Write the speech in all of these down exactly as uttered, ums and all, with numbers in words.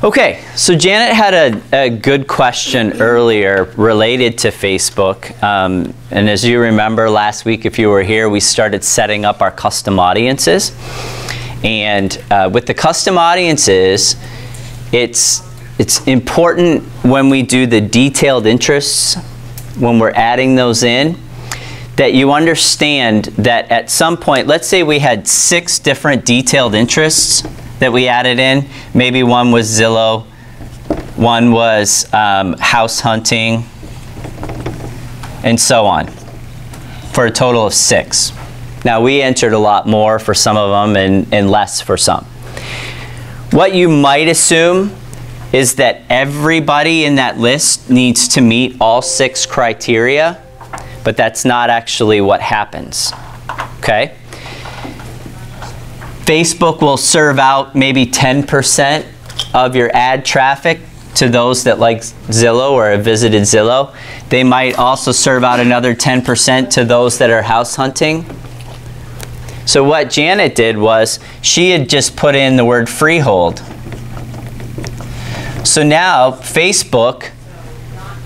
Okay, so Janet had a, a good question earlier related to Facebook. Um, and as you remember last week, if you were here, we started setting up our custom audiences. And uh, with the custom audiences, it's, it's important when we do the detailed interests, when we're adding those in, that you understand that at some point, let's say we had six different detailed interests that we added in. Maybe one was Zillow, one was um, house hunting, and so on, for a total of six. Now, we entered a lot more for some of them and, and less for some. What you might assume is that everybody in that list needs to meet all six criteria, but that's not actually what happens, okay? Facebook will serve out maybe ten percent of your ad traffic to those that like Zillow or have visited Zillow. They might also serve out another ten percent to those that are house hunting. So what Janet did was she had just put in the word Freehold. So now Facebook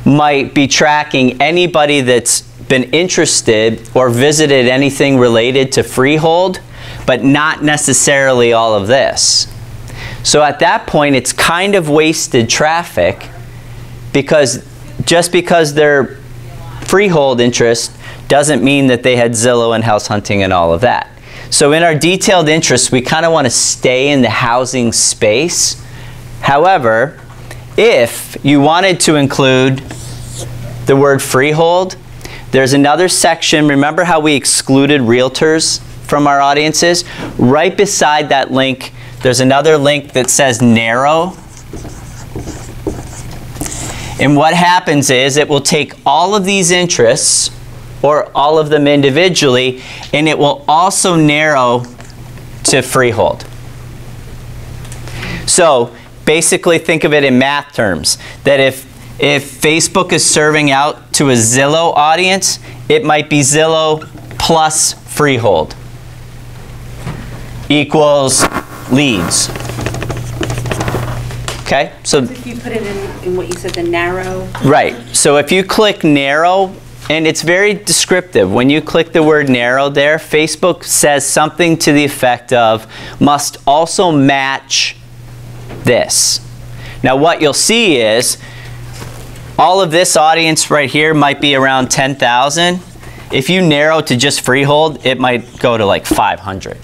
might be tracking anybody that's been interested or visited anything related to Freehold, but not necessarily all of this. So at that point, it's kind of wasted traffic, because just because they're Freehold interest doesn't mean that they had Zillow and house hunting and all of that. So in our detailed interests, we kind of want to stay in the housing space. However, if you wanted to include the word Freehold, there's another section. Remember how we excluded realtors from our audiences? Right beside that link, there's another link that says narrow. And what happens is it will take all of these interests, or all of them individually, and it will also narrow to Freehold. So basically think of it in math terms, that if, if Facebook is serving out to a Zillow audience, it might be Zillow plus Freehold equals leads. Okay, so, so if you put it in, in what you said, the narrow. Right, so if you click narrow, and it's very descriptive. When you click the word narrow there, Facebook says something to the effect of, must also match this. Now what you'll see is, all of this audience right here might be around ten thousand. If you narrow to just Freehold, it might go to like five hundred.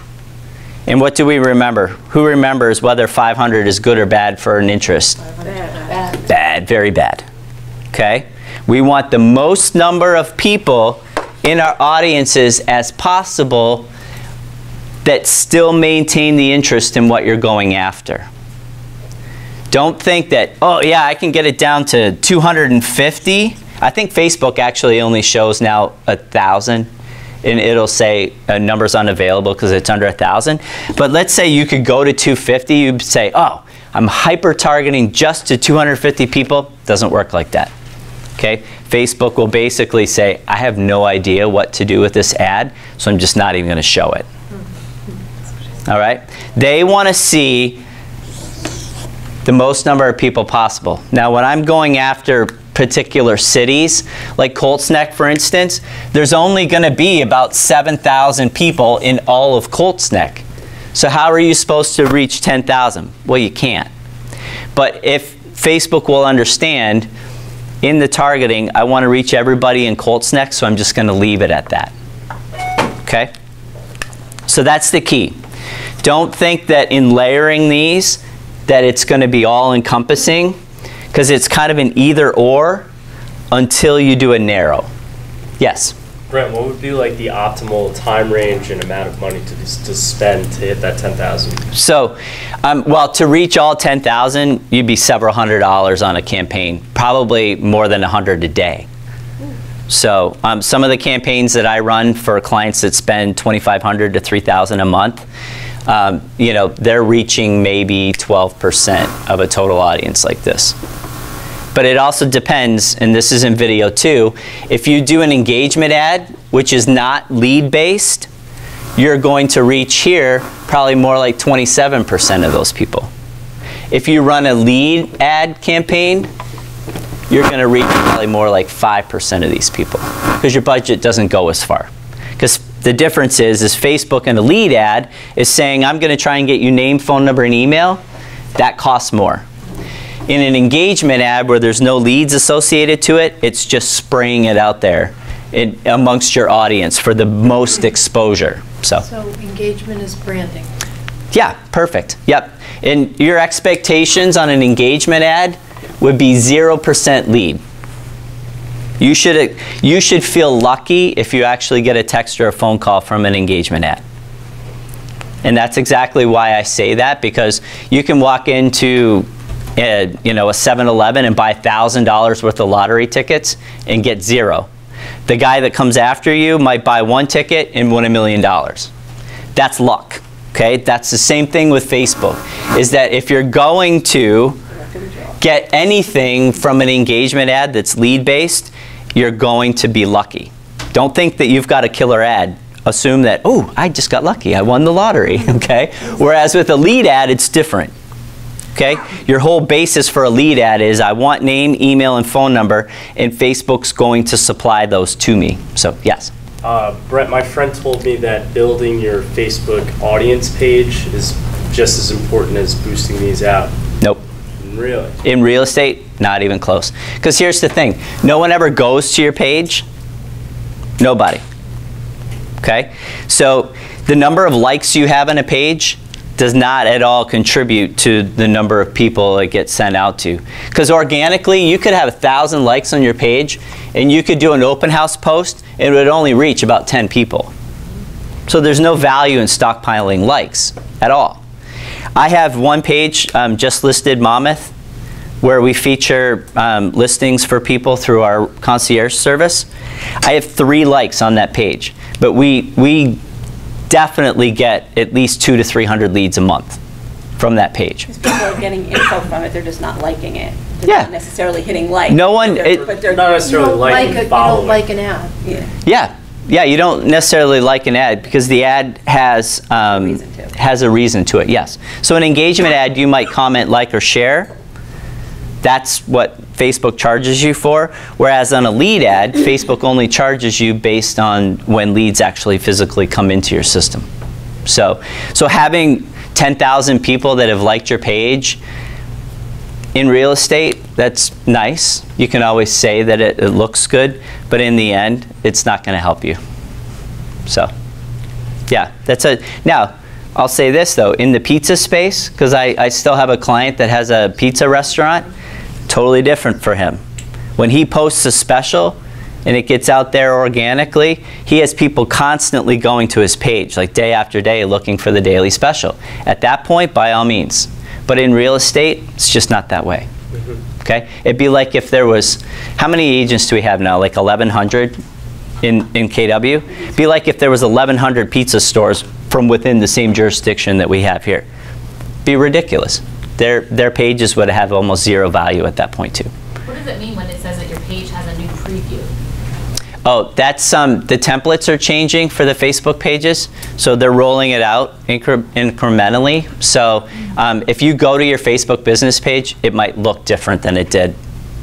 And what do we remember? Who remembers whether five hundred is good or bad for an interest? Bad. Bad, very bad. Okay? We want the most number of people in our audiences as possible that still maintain the interest in what you're going after. Don't think that, oh yeah, I can get it down to two hundred fifty. I think Facebook actually only shows now one thousand. And it'll say a number's unavailable because it's under one thousand. But let's say you could go to two fifty. You'd say, oh, I'm hyper-targeting just to two hundred fifty people. Doesn't work like that. Okay? Facebook will basically say, I have no idea what to do with this ad, so I'm just not even going to show it. All right? They want to see the most number of people possible. Now, when I'm going after particular cities, like Colts Neck, for instance, there's only going to be about seven thousand people in all of Colts Neck. So how are you supposed to reach ten thousand? Well, you can't. But if Facebook will understand, in the targeting, I want to reach everybody in Colts Neck, so I'm just going to leave it at that. Okay? So that's the key. Don't think that in layering these, that it's going to be all-encompassing, because it's kind of an either or until you do a narrow. Yes? Brent, what would be like the optimal time range and amount of money to, to spend to hit that ten thousand? So, um, well, to reach all ten thousand, you'd be several hundred dollars on a campaign, probably more than one hundred a day. So um, some of the campaigns that I run for clients that spend twenty-five hundred dollars to three thousand dollars a month, Um, you know, they're reaching maybe twelve percent of a total audience like this. But it also depends, and this is in video too, if you do an engagement ad, which is not lead-based, you're going to reach here probably more like twenty-seven percent of those people. If you run a lead ad campaign, you're going to reach probably more like five percent of these people because your budget doesn't go as far. Because the difference is, is Facebook and a lead ad is saying, I'm going to try and get you name, phone number, and email. That costs more. In an engagement ad where there's no leads associated to it, it's just spraying it out there in, amongst your audience for the most exposure. So, so engagement is branding. Yeah, perfect. Yep. And your expectations on an engagement ad would be zero percent lead. You should, you should feel lucky if you actually get a text or a phone call from an engagement ad. And that's exactly why I say that, because you can walk into a, you know, a seven eleven and buy one thousand dollars worth of lottery tickets and get zero. The guy that comes after you might buy one ticket and win a million dollars. That's luck. Okay? That's the same thing with Facebook, is that if you're going to get anything from an engagement ad that's lead-based, you're going to be lucky. Don't think that you've got a killer ad. Assume that, oh, I just got lucky. I won the lottery, okay? Whereas with a lead ad, it's different, okay? Your whole basis for a lead ad is I want name, email, and phone number, and Facebook's going to supply those to me. So, yes? Uh, Brent, my friend told me that building your Facebook audience page is just as important as boosting these out. Nope. Really? In real estate, not even close. Because here's the thing. No one ever goes to your page. Nobody. Okay? So the number of likes you have on a page does not at all contribute to the number of people it gets sent out to. Because organically, you could have one thousand likes on your page, and you could do an open house post, and it would only reach about ten people. So there's no value in stockpiling likes at all. I have one page, um, Just Listed Monmouth, where we feature um, listings for people through our concierge service. I have three likes on that page, but we, we definitely get at least two to three hundred leads a month from that page. Because people are getting info from it, they're just not liking it. They're yeah. not necessarily hitting like. No one, but they're, it, but they're not necessarily liking like a, following. You don't like an ad. Yeah. yeah. Yeah, you don't necessarily like an ad because the ad has, um, has a reason to it, yes. So an engagement ad, you might comment, like, or share. That's what Facebook charges you for. Whereas on a lead ad, Facebook only charges you based on when leads actually physically come into your system. So, so having ten thousand people that have liked your page in real estate, that's nice. You can always say that it, it looks good, but in the end, it's not going to help you. So, yeah, that's a. Now, I'll say this though, in the pizza space, because I, I still have a client that has a pizza restaurant, totally different for him. When he posts a special and it gets out there organically, he has people constantly going to his page, like day after day, looking for the daily special. At that point, by all means. But in real estate, it's just not that way. Mm-hmm. Okay? It'd be like if there was, how many agents do we have now? Like eleven hundred in, in K W? It'd be like if there was eleven hundred pizza stores from within the same jurisdiction that we have here. It'd be ridiculous. Their, their pages would have almost zero value at that point, too. What does it mean when it says that your page has a new preview? Oh, that's um, the templates are changing for the Facebook pages, so they're rolling it out incre incrementally. So um, if you go to your Facebook business page, it might look different than it did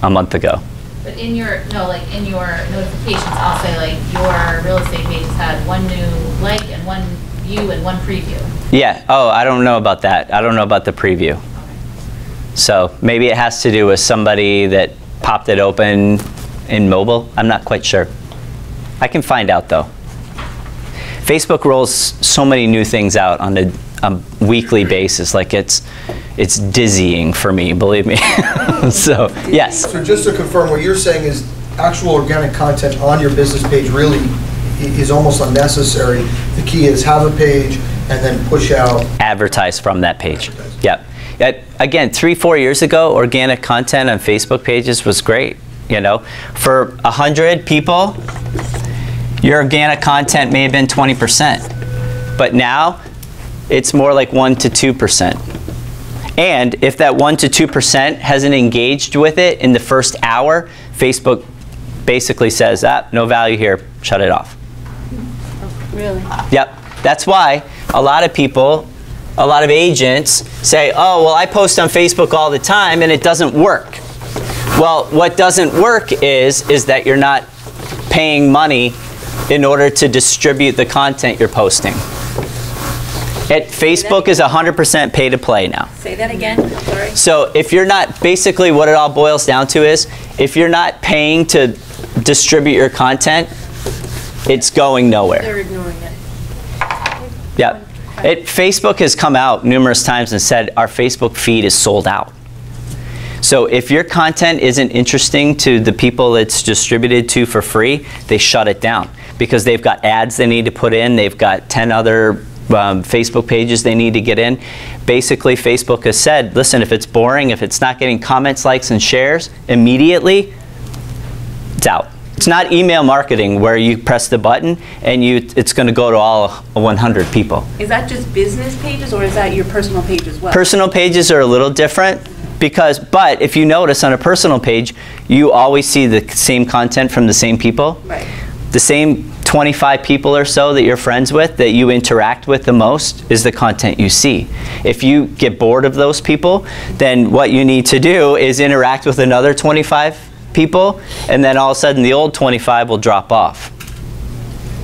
a month ago. But in your no, like in your notifications, I'll say like your real estate page has had one new like and one view and one preview. Yeah. Oh, I don't know about that. I don't know about the preview. Okay. So maybe it has to do with somebody that popped it open in mobile. I'm not quite sure. I can find out, though. Facebook rolls so many new things out on a, a weekly basis. Like, it's, it's dizzying for me, believe me. So, yes? So just to confirm, what you're saying is actual organic content on your business page really is almost unnecessary. The key is have a page and then push out. Advertise from that page. Yep. At, again, three, four years ago, organic content on Facebook pages was great. You know, for one hundred people, your organic content may have been twenty percent, but now it's more like one to two percent. And if that one to two percent hasn't engaged with it in the first hour, Facebook basically says, ah, no value here, shut it off. Really? Yep. That's why a lot of people a lot of agents say, oh, well, I post on Facebook all the time and it doesn't work. Well, what doesn't work is, is that you're not paying money in order to distribute the content you're posting. At Facebook is one hundred percent pay to play now. Say that again, sorry. So if you're not, basically what it all boils down to is, if you're not paying to distribute your content, it's going nowhere. They're ignoring it. Yeah. It, Facebook has come out numerous times and said our Facebook feed is sold out. So if your content isn't interesting to the people it's distributed to for free, they shut it down because they've got ads they need to put in, they've got ten other Um, Facebook pages they need to get in. Basically, Facebook has said, listen, if it's boring, if it's not getting comments, likes, and shares immediately, it's out. It's not email marketing where you press the button and you it's going to go to all one hundred people. Is that just business pages or is that your personal page as well? Personal pages are a little different because, but if you notice on a personal page, you always see the same content from the same people. Right. The same twenty-five people or so that you're friends with, that you interact with the most, is the content you see. If you get bored of those people, then what you need to do is interact with another twenty-five people, and then all of a sudden the old twenty-five will drop off.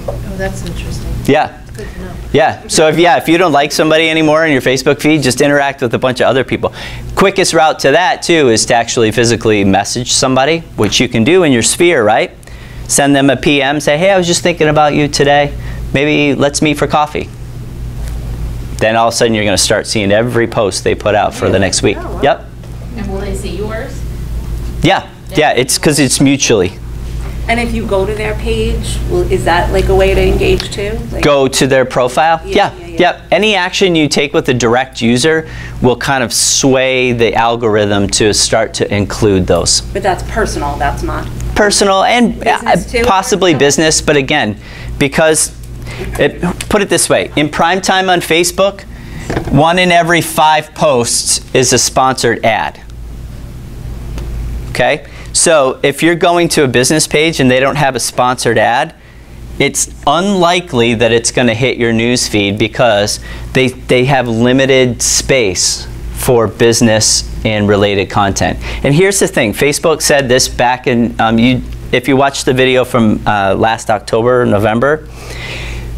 Oh, that's interesting. Yeah. That's good to know. Yeah. So if, yeah, if you don't like somebody anymore in your Facebook feed, just interact with a bunch of other people. Quickest route to that, too, is to actually physically message somebody, which you can do in your sphere, right? Send them a P M, say, hey, I was just thinking about you today. Maybe let's meet for coffee. Then all of a sudden you're going to start seeing every post they put out for the next week. Oh, wow. Yep. And will they see yours? Yeah. Yeah, it's because it's mutually. And if you go to their page, well, is that like a way to engage too? Like go to their profile? Yeah. Yeah. Yeah, yeah. Yep. Any action you take with a direct user will kind of sway the algorithm to start to include those. But that's personal, that's not? Personal and business uh, possibly business, but again, because, it, put it this way, in prime time on Facebook, one in every five posts is a sponsored ad. Okay? So if you're going to a business page and they don't have a sponsored ad, it's unlikely that it's going to hit your news feed because they, they have limited space for business and related content. And here's the thing, Facebook said this back in, um, you, if you watched the video from uh, last October, November,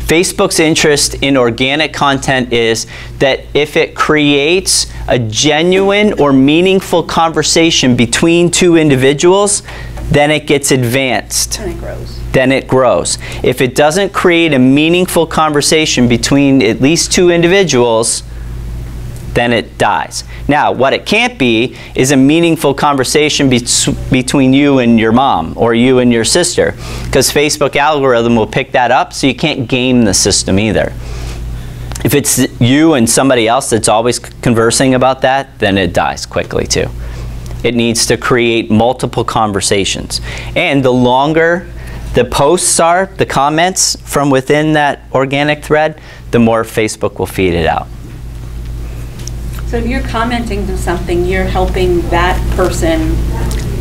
Facebook's interest in organic content is that if it creates a genuine or meaningful conversation between two individuals, then it gets advanced. And it grows. Then it grows. If it doesn't create a meaningful conversation between at least two individuals, then it dies. Now, what it can't be is a meaningful conversation be between you and your mom or you and your sister, because Facebook algorithm will pick that up, so you can't game the system either. If it's you and somebody else that's always conversing about that, then it dies quickly too. It needs to create multiple conversations. And the longer the posts are, the comments from within that organic thread, the more Facebook will feed it out. So if you're commenting to something, you're helping that person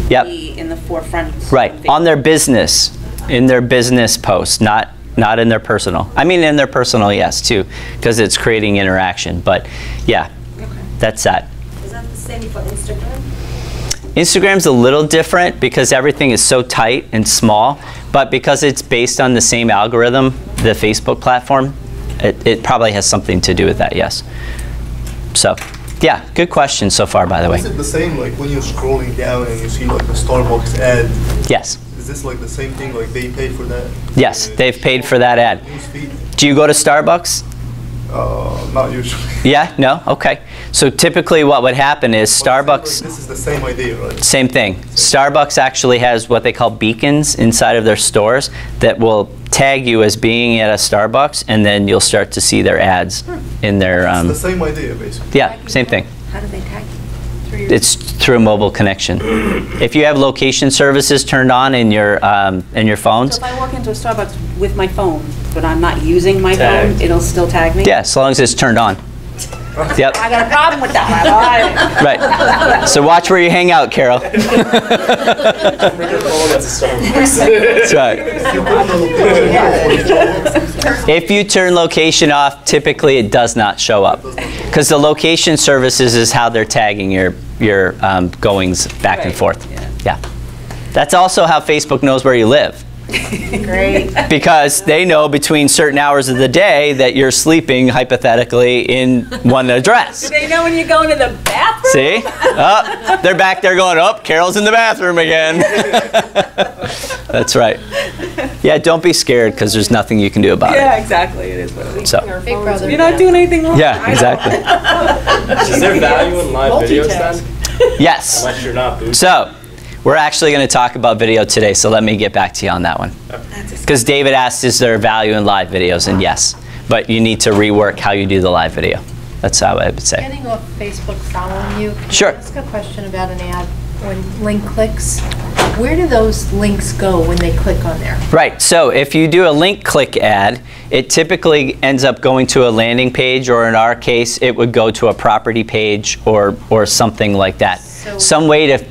yep. be in the forefront. Right, on their business, in their business post, not, not in their personal. I mean in their personal, yes, too, because it's creating interaction. But yeah, okay. That's that. Is that the same for Instagram? Instagram's a little different because everything is so tight and small, but because it's based on the same algorithm, the Facebook platform, it, it probably has something to do with that, yes. So. Yeah, good question so far, by the way. Is it the same, like, when you're scrolling down and you see, like, the Starbucks ad? Yes. Is this, like, the same thing, like, they paid for that? Yes, uh, they've paid for that ad. Do you go to Starbucks? Uh, not usually. Yeah? No? Okay. So typically what would happen is Starbucks... This is the same idea, right? Same thing. Starbucks actually has what they call beacons inside of their stores that will tag you as being at a Starbucks, and then you'll start to see their ads in their... Um, it's the same idea, basically. Yeah, same thing. How do they tag you? Through your it's through a mobile connection. If you have location services turned on in your um, in your phones... So if I walk into a Starbucks with my phone, but I'm not using my tag. phone, it'll still tag me? Yeah, as long as it's turned on. Yep. I got a problem with that. Right. So watch where you hang out, Carol. That's right. If you turn location off, typically it does not show up, because the location services is how they're tagging your your um, goings back right. and forth. Yeah. yeah, that's also how Facebook knows where you live. Great. Because they know between certain hours of the day that you're sleeping hypothetically in one address. Do they know when you go into the bathroom? See? Oh, they're back there going, oh, Carol's in the bathroom again. That's right. Yeah, don't be scared, because there's nothing you can do about yeah, it. Yeah, exactly. It is what it is. So. Brother, you're not doing anything wrong. Yeah, exactly. Is there value in live videos then? Yes. Unless you're not booted. So. We're actually going to talk about video today, so let me get back to you on that one. Because David asked, is there value in live videos? And yes, but you need to rework how you do the live video. That's how I would say. Getting off Facebook following you, can sure. I ask a question about an ad when link clicks? Where do those links go when they click on there? Right, so if you do a link click ad, it typically ends up going to a landing page, or in our case, it would go to a property page or, or something like that. So some way to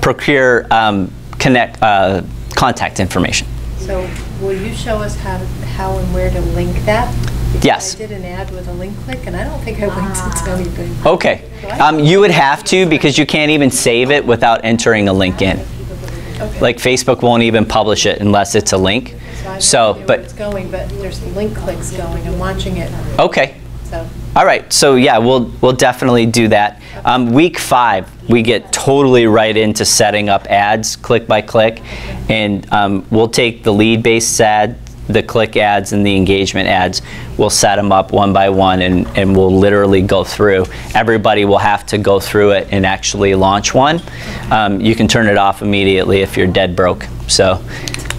procure um, connect uh, contact information. So will you show us how, to, how and where to link that? Because yes. I did an ad with a link click, and I don't think I linked ah. it to anything. Okay. Um, you would have to, because you can't even save it without entering a link in. Okay. Like Facebook won't even publish it unless it's a link. So, so but it's going, but there's link clicks going. I'm watching it. Okay. So. All right, so yeah, we'll, we'll definitely do that. Um, week five, we get totally right into setting up ads click by click, and um, we'll take the lead-based ad, the click ads, and the engagement ads. We'll set them up one by one, and, and we'll literally go through. Everybody will have to go through it and actually launch one. Um, you can turn it off immediately if you're dead broke. So,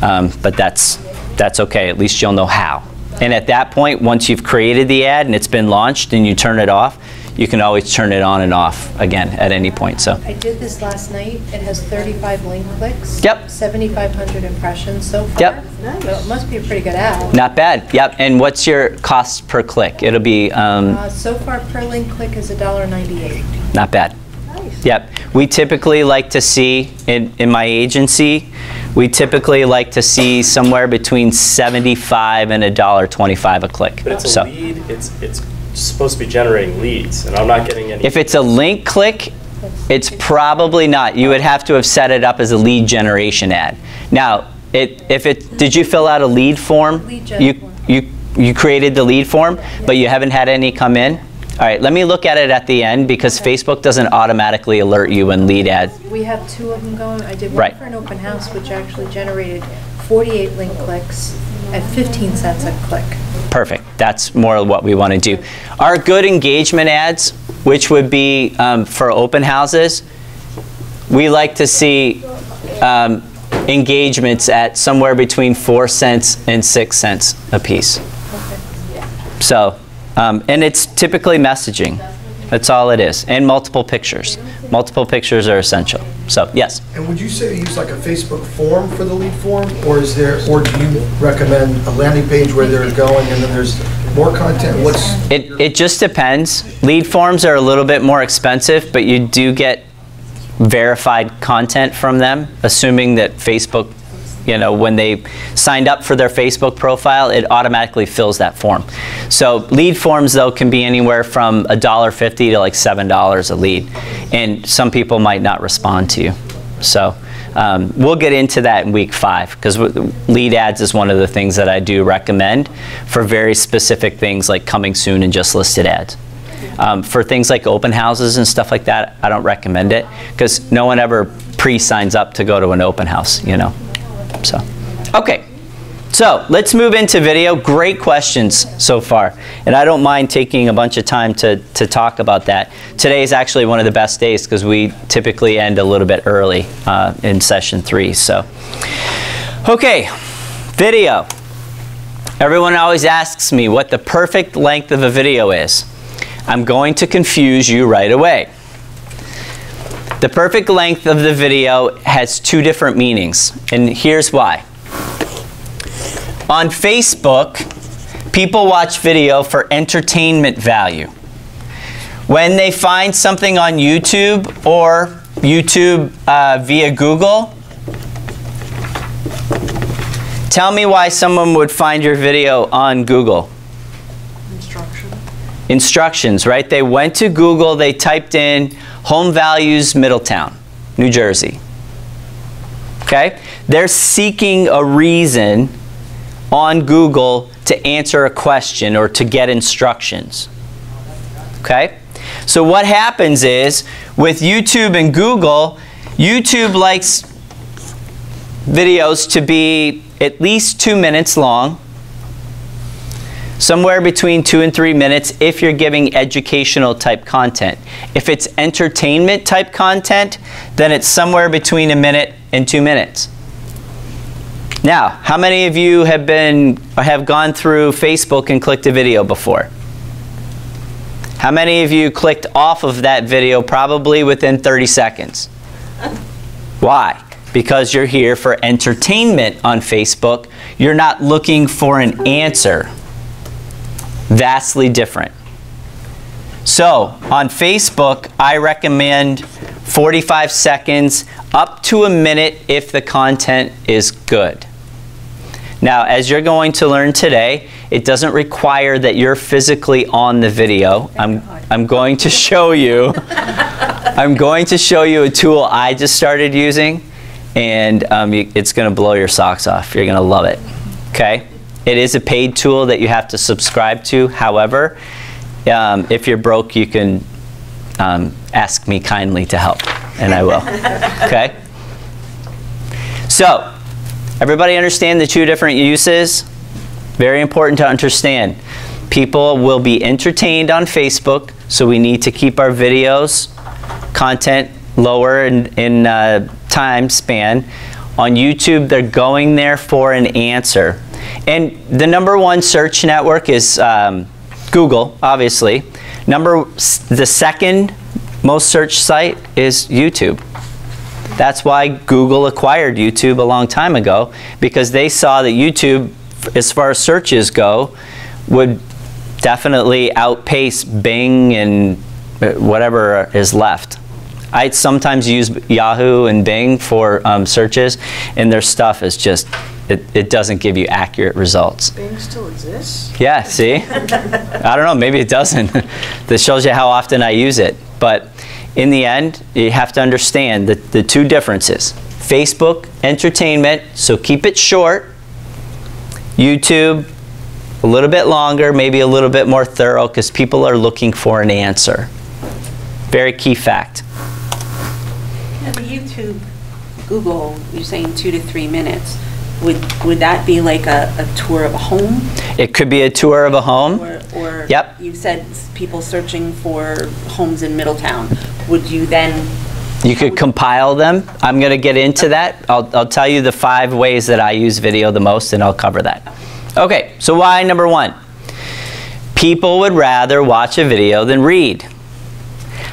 um, but that's, that's okay, at least you'll know how. And at that point, once you've created the ad and it's been launched and you turn it off, you can always turn it on and off again at any point. So I did this last night. It has thirty-five link clicks. Yep. seventy-five hundred impressions so far. Yep. Nice. So it must be a pretty good ad. Not bad. Yep. And what's your cost per click? It'll be. Um, uh, so far, per link click is a dollar ninety-eight. Not bad. Nice. Yep. We typically like to see in in my agency. We typically like to see somewhere between seventy-five and a dollar twenty-five a click. But it's a so. lead. It's it's supposed to be generating leads, and I'm not getting any. If it's a link click, it's probably not. You would have to have set it up as a lead generation ad. Now, it if it did you fill out a lead form? Lead gen you form. you you created the lead form, yeah. but you haven't had any come in. All right, let me look at it at the end, because okay. Facebook doesn't automatically alert you when lead ad. We have two of them going. I did one right. for an open house, which actually generated forty-eight link clicks at fifteen cents a click. Perfect. That's more what we want to do. Our good engagement ads, which would be um, for open houses, we like to see um, engagements at somewhere between four cents and six cents a piece. Okay. So. Um, and it's typically messaging. That's all it is. And multiple pictures. Multiple pictures are essential. So, yes? And would you say to use like a Facebook form for the lead form? Or is there, or do you recommend a landing page where they're going and then there's more content? What's it, it just depends. Lead forms are a little bit more expensive, but you do get verified content from them, assuming that Facebook, you know, when they signed up for their Facebook profile, it automatically fills that form. So lead forms, though, can be anywhere from a dollar fifty to like seven dollars a lead. And some people might not respond to you. So um, we'll get into that in week five, because lead ads is one of the things that I do recommend for very specific things like coming soon and just listed ads. Um, for things like open houses and stuff like that, I don't recommend it, because no one ever pre-signs up to go to an open house, you know. So, okay, so let's move into video. Great questions so far, and I don't mind taking a bunch of time to, to talk about that. Today is actually one of the best days, because we typically end a little bit early uh, in session three. So, okay, video. Everyone always asks me what the perfect length of a video is. I'm going to confuse you right away. The perfect length of the video has two different meanings, and here's why. On Facebook, people watch video for entertainment value. When they find something on YouTube or YouTube uh, via Google, Tell me why someone would find your video on Google. Instructions. Instructions, right? They went to Google, they typed in home values Middletown, New Jersey. Okay? They're seeking a reason on Google to answer a question or to get instructions. Okay? So what happens is, with YouTube and Google, YouTube likes videos to be at least two minutes long, somewhere between two and three minutes if you're giving educational type content. If it's entertainment type content, then it's somewhere between a minute and two minutes. Now, how many of you have been or have gone through Facebook and clicked a video before? How many of you clicked off of that video probably within thirty seconds? Why? Because you're here for entertainment on Facebook. You're not looking for an answer. Vastly different. So on Facebook, I recommend forty-five seconds up to a minute if the content is good. Now, as you're going to learn today, it doesn't require that you're physically on the video. I'm, I'm going to show you, I'm going to show you a tool I just started using, and um, you, it's going to blow your socks off. You're going to love it. Okay? It is a paid tool that you have to subscribe to. However, um, if you're broke, you can um, ask me kindly to help, and I will. Okay? So, everybody understand the two different uses? Very important to understand. People will be entertained on Facebook, so we need to keep our videos, content lower in, in uh, time span. On YouTube, they're going there for an answer. And the number one search network is um, Google, obviously. Number, the second most searched site is YouTube. That's why Google acquired YouTube a long time ago, because they saw that YouTube, as far as searches go, would definitely outpace Bing and whatever is left. I sometimes use Yahoo and Bing for um, searches, and their stuff is just, it, it doesn't give you accurate results. Bing still exists? Yeah, see? I don't know, maybe it doesn't. This shows you how often I use it. But in the end, you have to understand the, the two differences. Facebook, entertainment, so keep it short. YouTube, a little bit longer, maybe a little bit more thorough, because people are looking for an answer. Very key fact. Now, the YouTube, Google, you're saying two to three minutes. Would, would that be like a, a tour of a home? It could be a tour of a home. Or, or yep. You said people searching for homes in Middletown. Would you then? You could compile them. I'm going to get into that. I'll, I'll tell you the five ways that I use video the most, and I'll cover that. Okay, so why number one? People would rather watch a video than read.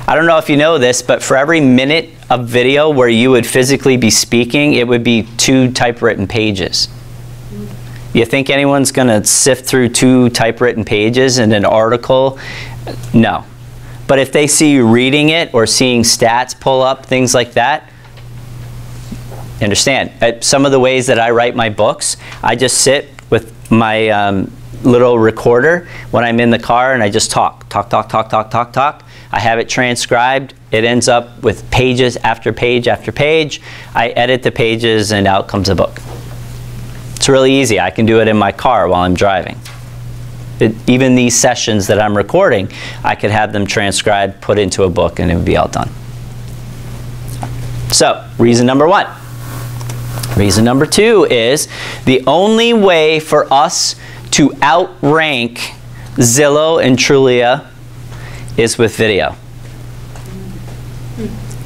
I don't know if you know this, but for every minute of video where you would physically be speaking, it would be two typewritten pages. You think anyone's going to sift through two typewritten pages in an article? No. But if they see you reading it or seeing stats pull up, things like that, understand. Some of the ways that I write my books, I just sit with my um, little recorder when I'm in the car, and I just talk, talk, talk, talk, talk, talk, talk. I have it transcribed. It ends up with pages after page after page. I edit the pages, and out comes a book. It's really easy. I can do it in my car while I'm driving. It, even these sessions that I'm recording, I could have them transcribed, put into a book, and it would be all done. So, reason number one. Reason number two is the only way for us to outrank Zillow and Trulia is with video.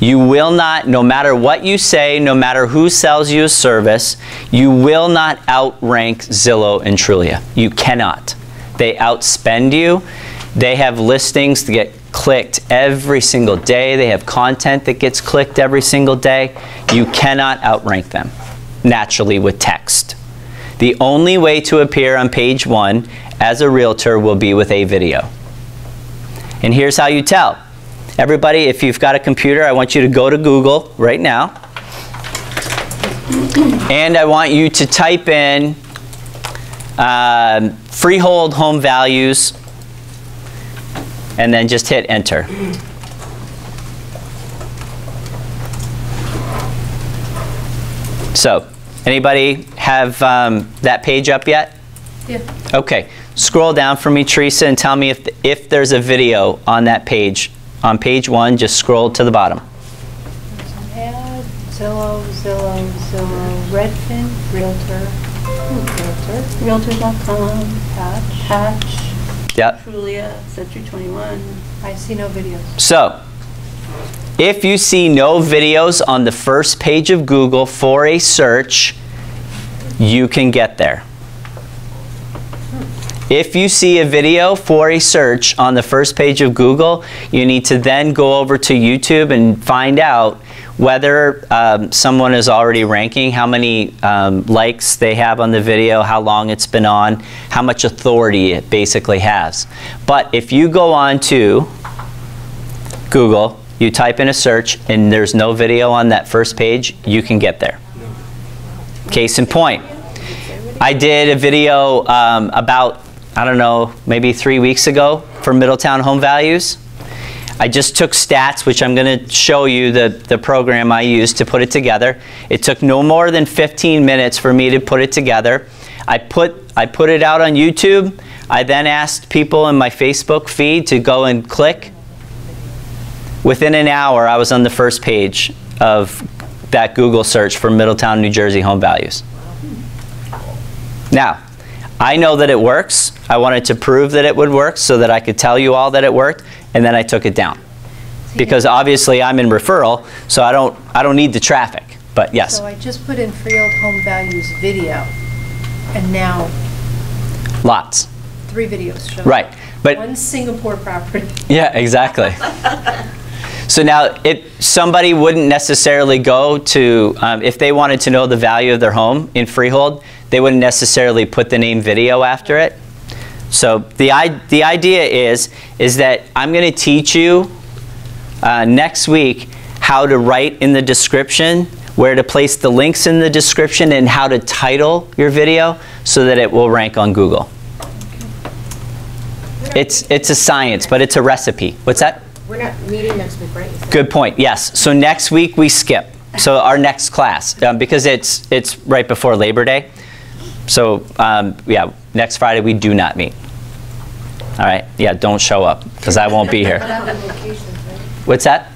You will not, no matter what you say, no matter who sells you a service, you will not outrank Zillow and Trulia. You cannot. They outspend you. They have listings that get clicked every single day. They have content that gets clicked every single day. You cannot outrank them naturally with text. The only way to appear on page one as a realtor will be with a video. And here's how you tell. Everybody, if you've got a computer, I want you to go to Google right now. and I want you to type in um, freehold home values and then just hit enter. So, anybody have um, that page up yet? Yeah. Okay. Scroll down for me, Teresa, and tell me if, the, if there's a video on that page. On page one, just scroll to the bottom. Ad, Zillow, Zillow, Zillow, Redfin, Realtor, Realtor, Realtor dot com, Hatch, Hatch, yep. Trulia, Century twenty-one. I see no videos. So, if you see no videos on the first page of Google for a search, you can get there. If you see a video for a search on the first page of Google, you need to then go over to YouTube and find out whether um, someone is already ranking, how many um, likes they have on the video, how long it's been on, how much authority it basically has. But if you go on to Google, you type in a search and there's no video on that first page, you can get there. Case in point, I did a video um, about I don't know, maybe three weeks ago for Middletown home values. I just took stats, which I'm going to show you the, the program I used to put it together. It took no more than fifteen minutes for me to put it together. I put, I put it out on YouTube. I then asked people in my Facebook feed to go and click. Within an hour, I was on the first page of that Google search for Middletown, New Jersey home values. Now, I know that it works. I wanted to prove that it would work so that I could tell you all that it worked, and then I took it down. So because obviously I'm in referral, so I don't, I don't need the traffic, but yes. So I just put in Freehold Home Values video, and now lots. Three videos show. Right. But one Singapore property. Yeah, exactly. So now it, somebody wouldn't necessarily go to, um, if they wanted to know the value of their home in Freehold, they wouldn't necessarily put the name video after it. So the, I, the idea is, is that I'm going to teach you uh, next week how to write in the description, where to place the links in the description, and how to title your video so that it will rank on Google. Okay. It's, it's a science, but it's a recipe. What's that? We're not meeting next week, right? Good point, yes. So next week we skip. So our next class, um, because it's, it's right before Labor Day. So, um, yeah, next Friday we do not meet. All right, yeah, don't show up, because I won't be here. What's that?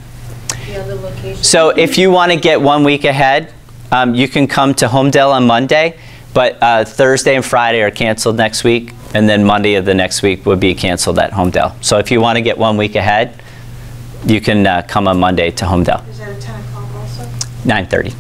The other location. So if you want to get one week ahead, um, you can come to Homedale on Monday, but uh, Thursday and Friday are canceled next week, and then Monday of the next week would be canceled at Homedale. So if you want to get one week ahead, you can uh, come on Monday to Homedale. Is that a ten o'clock also? nine thirty.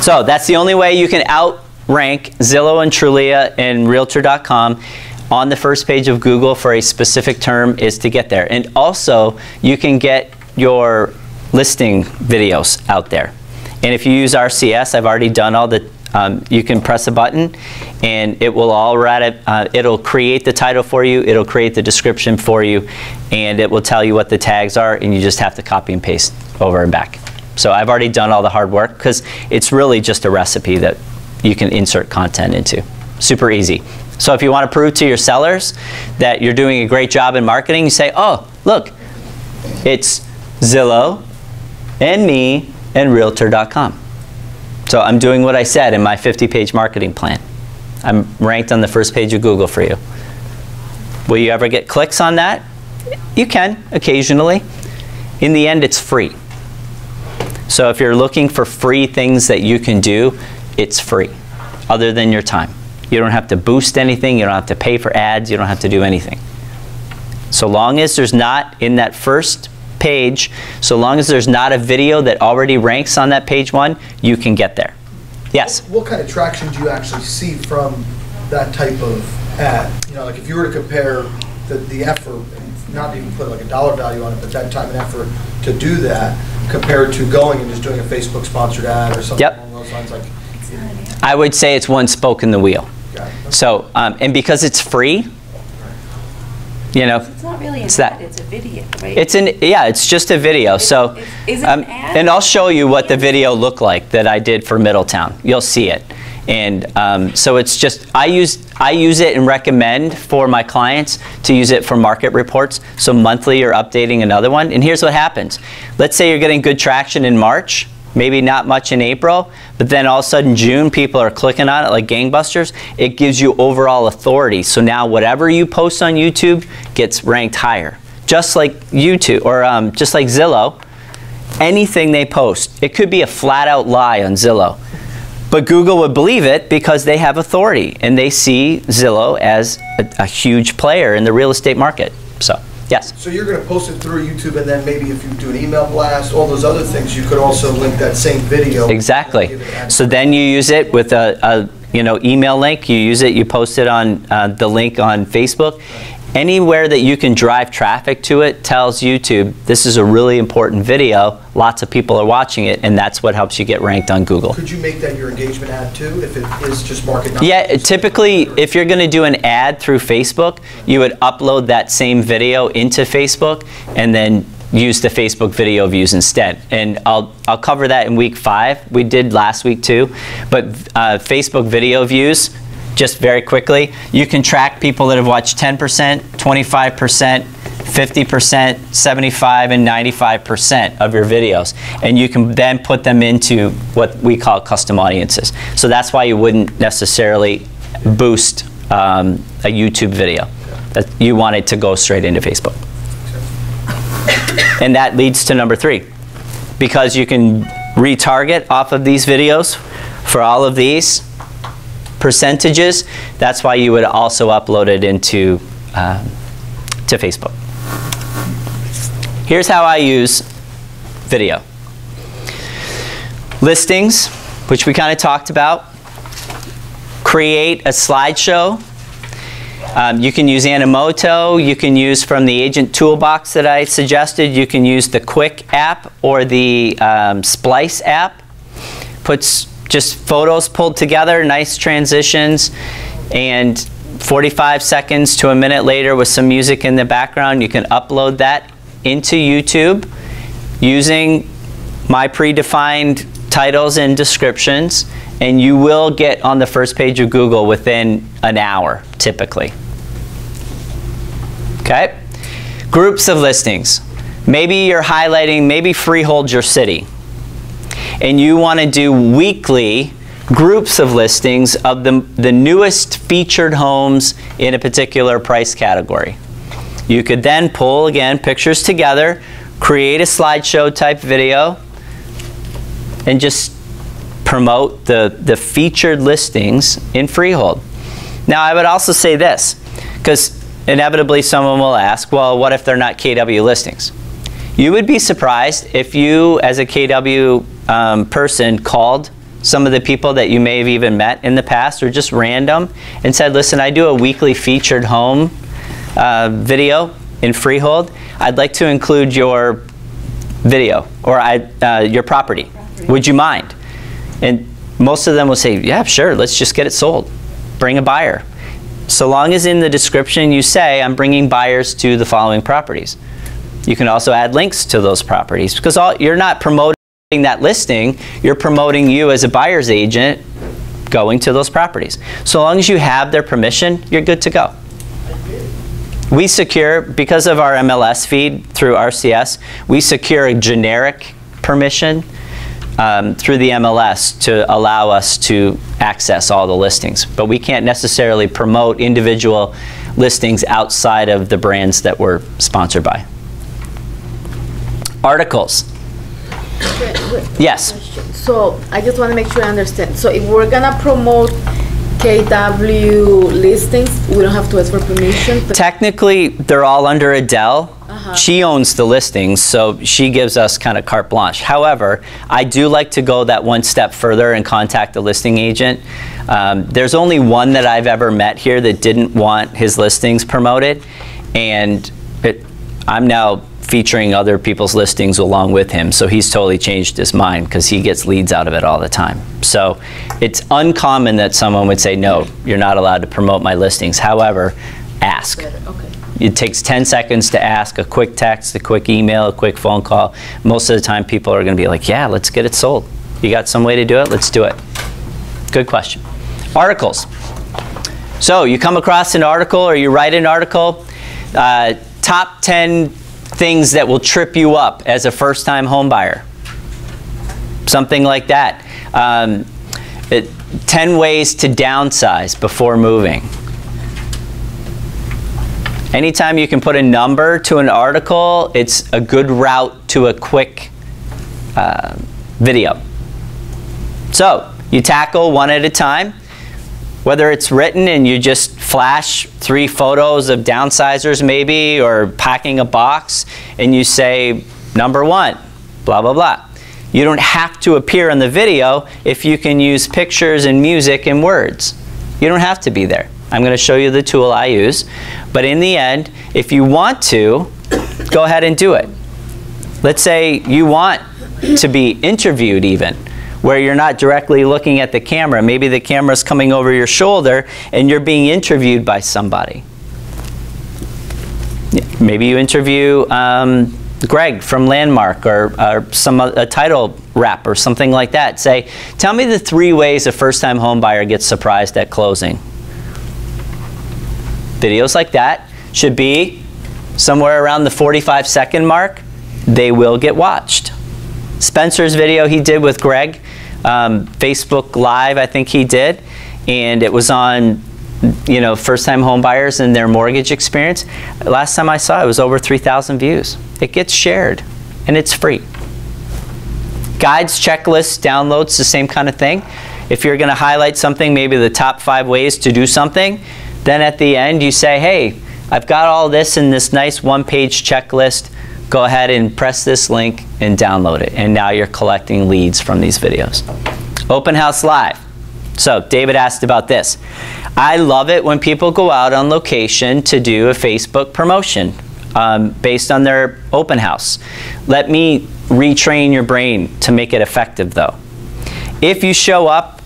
So that's the only way you can outrank Zillow and Trulia and Realtor dot com on the first page of Google for a specific term is to get there. And also, you can get your listing videos out there. And if you use R C S, I've already done all the, um, you can press a button and it will all write it, uh, it'll create the title for you, it'll create the description for you, and it will tell you what the tags are, and you just have to copy and paste over and back. So I've already done all the hard work because it's really just a recipe that you can insert content into. Super easy. So if you want to prove to your sellers that you're doing a great job in marketing, you say, oh, look, it's Zillow and me and Realtor dot com. So I'm doing what I said in my fifty page marketing plan. I'm ranked on the first page of Google for you. Will you ever get clicks on that? You can, occasionally. In the end, it's free. So if you're looking for free things that you can do, it's free, other than your time. You don't have to boost anything, you don't have to pay for ads, you don't have to do anything. So long as there's not, in that first page, so long as there's not a video that already ranks on that page one, you can get there. Yes? What, what kind of traction do you actually see from that type of ad? You know, like if you were to compare the, the effort, not even put like a dollar value on it, but that time and effort to do that, compared to going and just doing a Facebook sponsored ad or something yep. along those lines? Like, I would say it's one spoke in the wheel. So, um, and because it's free, You know, it's not really an it's ad, that. It's a video, right? It's an, yeah, it's just a video. It's, so, it's, is it um, an ad? And I'll show you what the video looked like that I did for Middletown. You'll see it. And um, so it's just, I use, I use it and recommend for my clients to use it for market reports. So monthly you're updating another one. And here's what happens. Let's say you're getting good traction in March, maybe not much in April, but then all of a sudden June people are clicking on it like gangbusters. It gives you overall authority. So now whatever you post on YouTube gets ranked higher. Just like YouTube, or um, just like Zillow, anything they post, it could be a flat out lie on Zillow. But Google would believe it because they have authority and they see Zillow as a, a huge player in the real estate market. So, yes? So you're going to post it through YouTube, and then maybe if you do an email blast, all those other things, you could also link that same video. Exactly. So then you use it with a, a you know, email link. You use it, you post it on uh, the link on Facebook. Anywhere that you can drive traffic to it tells YouTube this is a really important video, lots of people are watching it, and that's what helps you get ranked on Google. Could you make that your engagement ad too if it is just market? Yeah, typically if you're going to do an ad through Facebook, you would upload that same video into Facebook and then use the Facebook video views instead. And I'll, I'll cover that in week five. We did last week too, but uh, Facebook video views, just very quickly, you can track people that have watched ten percent, twenty-five percent, fifty percent, seventy-five percent, and ninety-five percent of your videos. And you can then put them into what we call custom audiences. So that's why you wouldn't necessarily boost um, a YouTube video. That you want it to go straight into Facebook. And that leads to number three. Because you can retarget off of these videos for all of these percentages, that's why you would also upload it into uh, to Facebook. Here's how I use video. Listings, which we kind of talked about. Create a slideshow. Um, you can use Animoto. You can use from the agent toolbox that I suggested. You can use the Quick app or the um, Splice app. Puts just photos pulled together, nice transitions, and forty-five seconds to a minute later with some music in the background, you can upload that into YouTube using my predefined titles and descriptions, and you will get on the first page of Google within an hour, typically. Okay? Groups of listings. Maybe you're highlighting, maybe Freehold your city, and you want to do weekly groups of listings of the, the newest featured homes in a particular price category. You could then pull, again, pictures together, create a slideshow type video, and just promote the, the featured listings in Freehold. Now, I would also say this, because inevitably someone will ask, well, what if they're not K W listings? You would be surprised if you, as a K W Um, person, called some of the people that you may have even met in the past or just random and said, listen, I do a weekly featured home uh, video in Freehold. I'd like to include your video or I, uh, your property. property. Would you mind? And most of them will say, yeah, sure, let's just get it sold. Bring a buyer. So long as in the description you say, I'm bringing buyers to the following properties. You can also add links to those properties because all, you're not promoting that listing, you're promoting you as a buyer's agent going to those properties. So long as you have their permission, you're good to go. We secure, because of our M L S feed through R C S, we secure a generic permission um, through the M L S to allow us to access all the listings. But we can't necessarily promote individual listings outside of the brands that we're sponsored by. Articles. Yes. So I just want to make sure I understand. So if we're going to promote K W listings, we don't have to ask for permission? Technically, they're all under Adele. Uh-huh. She owns the listings, so she gives us kind of carte blanche. However, I do like to go that one step further and contact the listing agent. Um, there's only one that I've ever met here that didn't want his listings promoted, and it, I'm now featuring other people's listings along with him. So he's totally changed his mind because he gets leads out of it all the time. So it's uncommon that someone would say, no, you're not allowed to promote my listings. However, ask. Okay. It takes ten seconds to ask, a quick text, a quick email, a quick phone call. Most of the time people are going to be like, yeah, let's get it sold. You got some way to do it? Let's do it. Good question. Articles. So you come across an article or you write an article, uh, top ten things that will trip you up as a first-time home buyer. Something like that. Um, it, ten ways to downsize before moving. Anytime you can put a number to an article, it's a good route to a quick uh, video. So you tackle one at a time. Whether it's written and you just flash three photos of downsizers maybe, or packing a box, and you say, number one, blah, blah, blah. You don't have to appear in the video if you can use pictures and music and words. You don't have to be there. I'm going to show you the tool I use. But in the end, if you want to, go ahead and do it. Let's say you want to be interviewed even, where you're not directly looking at the camera. Maybe the camera's coming over your shoulder and you're being interviewed by somebody. Maybe you interview um, Greg from Landmark, or, or some a title rep or something like that. Say, tell me the three ways a first-time home buyer gets surprised at closing. Videos like that should be somewhere around the forty-five second mark. They will get watched. Spencer's video he did with Greg, um, Facebook Live I think he did, and it was on, you know, first-time home buyers and their mortgage experience. Last time I saw it, it was over three thousand views. It gets shared and it's free. Guides, checklists, downloads, the same kind of thing. If you're going to highlight something, maybe the top five ways to do something, then at the end you say, hey, I've got all this in this nice one-page checklist. Go ahead and press this link and download it. And now you're collecting leads from these videos. Open House Live. So David asked about this. I love it when people go out on location to do a Facebook promotion um, based on their open house. Let me retrain your brain to make it effective though. If you show up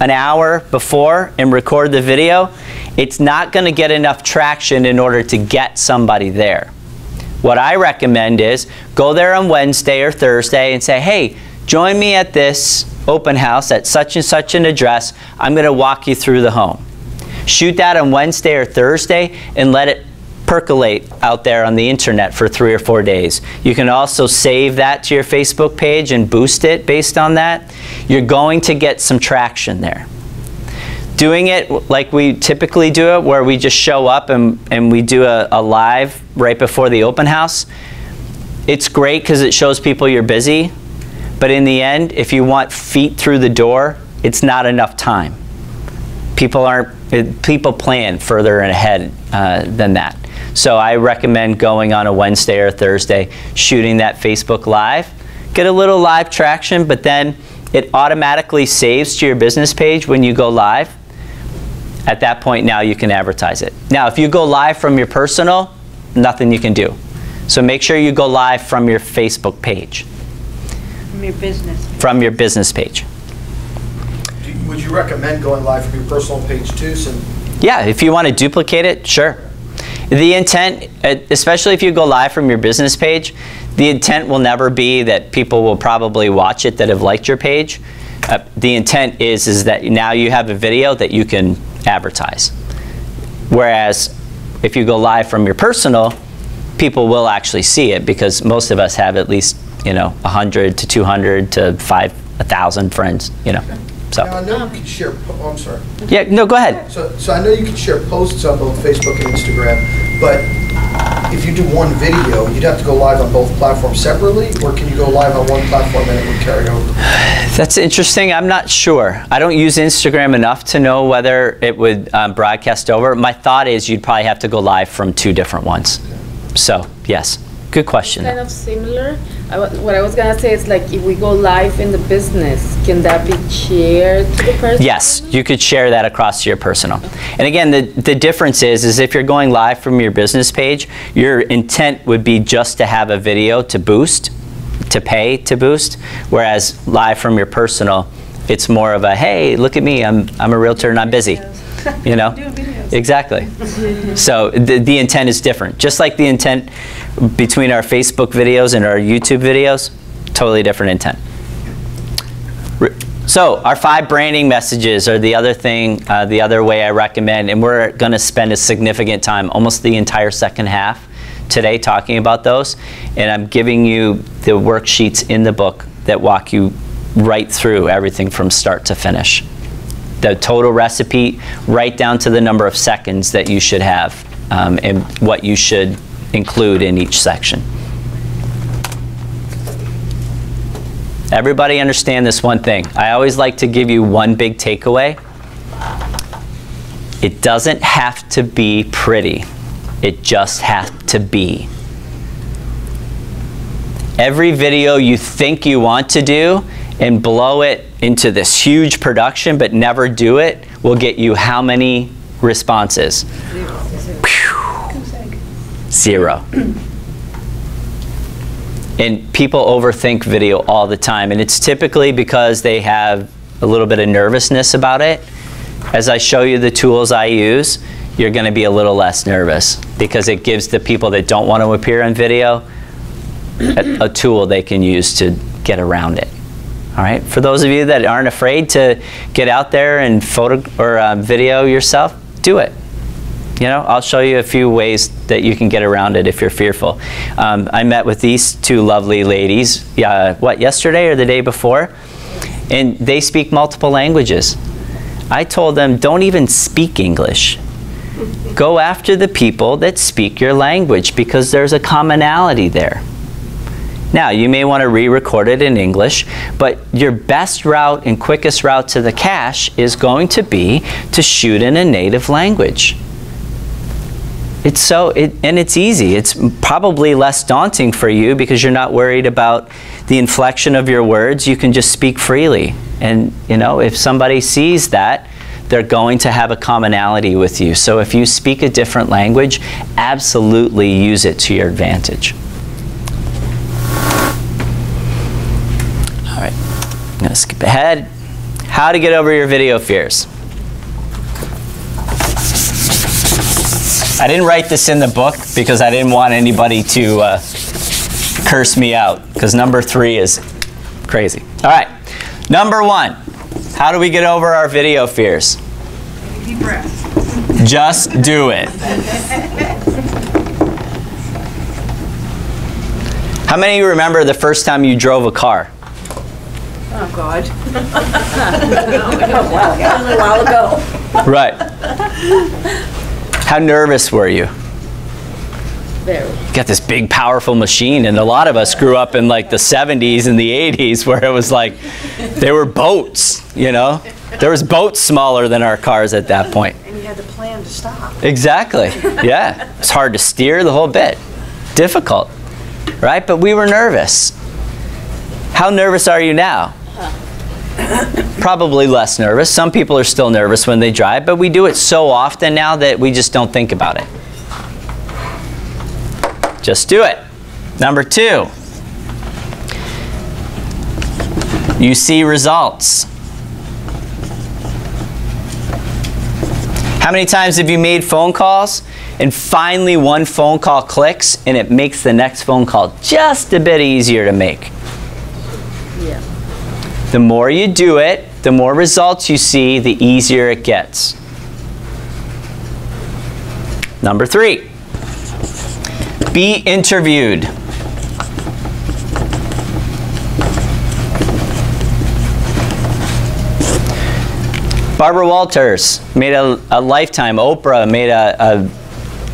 an hour before and record the video, it's not going to get enough traction in order to get somebody there. What I recommend is go there on Wednesday or Thursday and say, hey, join me at this open house at such and such an address. I'm going to walk you through the home. Shoot that on Wednesday or Thursday and let it percolate out there on the internet for three or four days. You can also save that to your Facebook page and boost it based on that. You're going to get some traction there. Doing it like we typically do it, where we just show up and, and we do a, a live right before the open house, it's great because it shows people you're busy, but in the end, if you want feet through the door, it's not enough time. People aren't, people plan further and ahead uh, than that. So I recommend going on a Wednesday or Thursday, shooting that Facebook Live, get a little live traction, but then it automatically saves to your business page when you go live. At that point, now you can advertise it. Now, if you go live from your personal, nothing you can do. So make sure you go live from your Facebook page. From your business page. From your business page. Would you recommend going live from your personal page too? So yeah, if you want to duplicate it, sure. The intent, especially if you go live from your business page, the intent will never be that people will probably watch it that have liked your page. Uh, the intent is, is that now you have a video that you can advertise. Whereas if you go live from your personal, people will actually see it because most of us have at least, you know, a hundred to two hundred to five thousand friends, you know. Okay. So. Now I know you can share, oh, I'm sorry. Yeah, no, go ahead. So, so I know you can share posts on both Facebook and Instagram, but if you do one video, you'd have to go live on both platforms separately, or can you go live on one platform and it would carry over? That's interesting. I'm not sure. I don't use Instagram enough to know whether it would um, broadcast over. My thought is you'd probably have to go live from two different ones. Okay. So, yes. Good question. It's kind of similar. I w what I was going to say is, like, if we go live in the business, can that be shared to the person? Yes, you could share that across your personal. Okay. And again, the, the difference is, is if you're going live from your business page, your intent would be just to have a video to boost, to pay to boost, whereas live from your personal, it's more of a, hey, look at me, I'm, I'm a realtor and I'm busy. Yes. you know? Doing videos. Exactly. So the, the intent is different. Just like the intent between our Facebook videos and our YouTube videos, totally different intent. So our five branding messages are the other thing, uh, the other way I recommend, and we're going to spend a significant time, almost the entire second half today, talking about those. And I'm giving you the worksheets in the book that walk you right through everything from start to finish. The total recipe, right down to the number of seconds that you should have um, and what you should include in each section. Everybody understand this one thing. I always like to give you one big takeaway. It doesn't have to be pretty. It just has to be. Every video you think you want to do and blow it into this huge production but never do it will get you how many responses? Zero. Zero. And people overthink video all the time, and it's typically because they have a little bit of nervousness about it. As I show you the tools I use, you're going to be a little less nervous because it gives the people that don't want to appear on video a, a tool they can use to get around it. All right? For those of you that aren't afraid to get out there and photo or um, video yourself, do it. You know, I'll show you a few ways that you can get around it if you're fearful. Um, I met with these two lovely ladies, uh, what, yesterday or the day before? And they speak multiple languages. I told them, don't even speak English. Go after the people that speak your language because there's a commonality there. Now, you may want to re-record it in English, but your best route and quickest route to the cash is going to be to shoot in a native language. It's so, it, and it's easy. It's probably less daunting for you because you're not worried about the inflection of your words. You can just speak freely. And you know, if somebody sees that, they're going to have a commonality with you. So if you speak a different language, absolutely use it to your advantage. All right, I'm gonna skip ahead. How to get over your video fears. I didn't write this in the book because I didn't want anybody to uh, curse me out, because number three is crazy. All right, number one, how do we get over our video fears? Deep breath. Just do it. How many of you remember the first time you drove a car? Oh, God. Oh, wow. A little while ago. Right. How nervous were you? Very. You got this big, powerful machine, and a lot of us grew up in like the seventies and the eighties where it was like, there were boats, you know? There was boats smaller than our cars at that point. And you had to plan to stop. Exactly, yeah. It's hard to steer, the whole bit. Difficult, right? But we were nervous. How nervous are you now? Probably less nervous. Some people are still nervous when they drive, but we do it so often now that we just don't think about it. Just do it. Number two, you see results. How many times have you made phone calls and finally one phone call clicks and it makes the next phone call just a bit easier to make? Yeah. The more you do it, the more results you see, the easier it gets. Number three, be interviewed. Barbara Walters made a, a lifetime, Oprah made a, a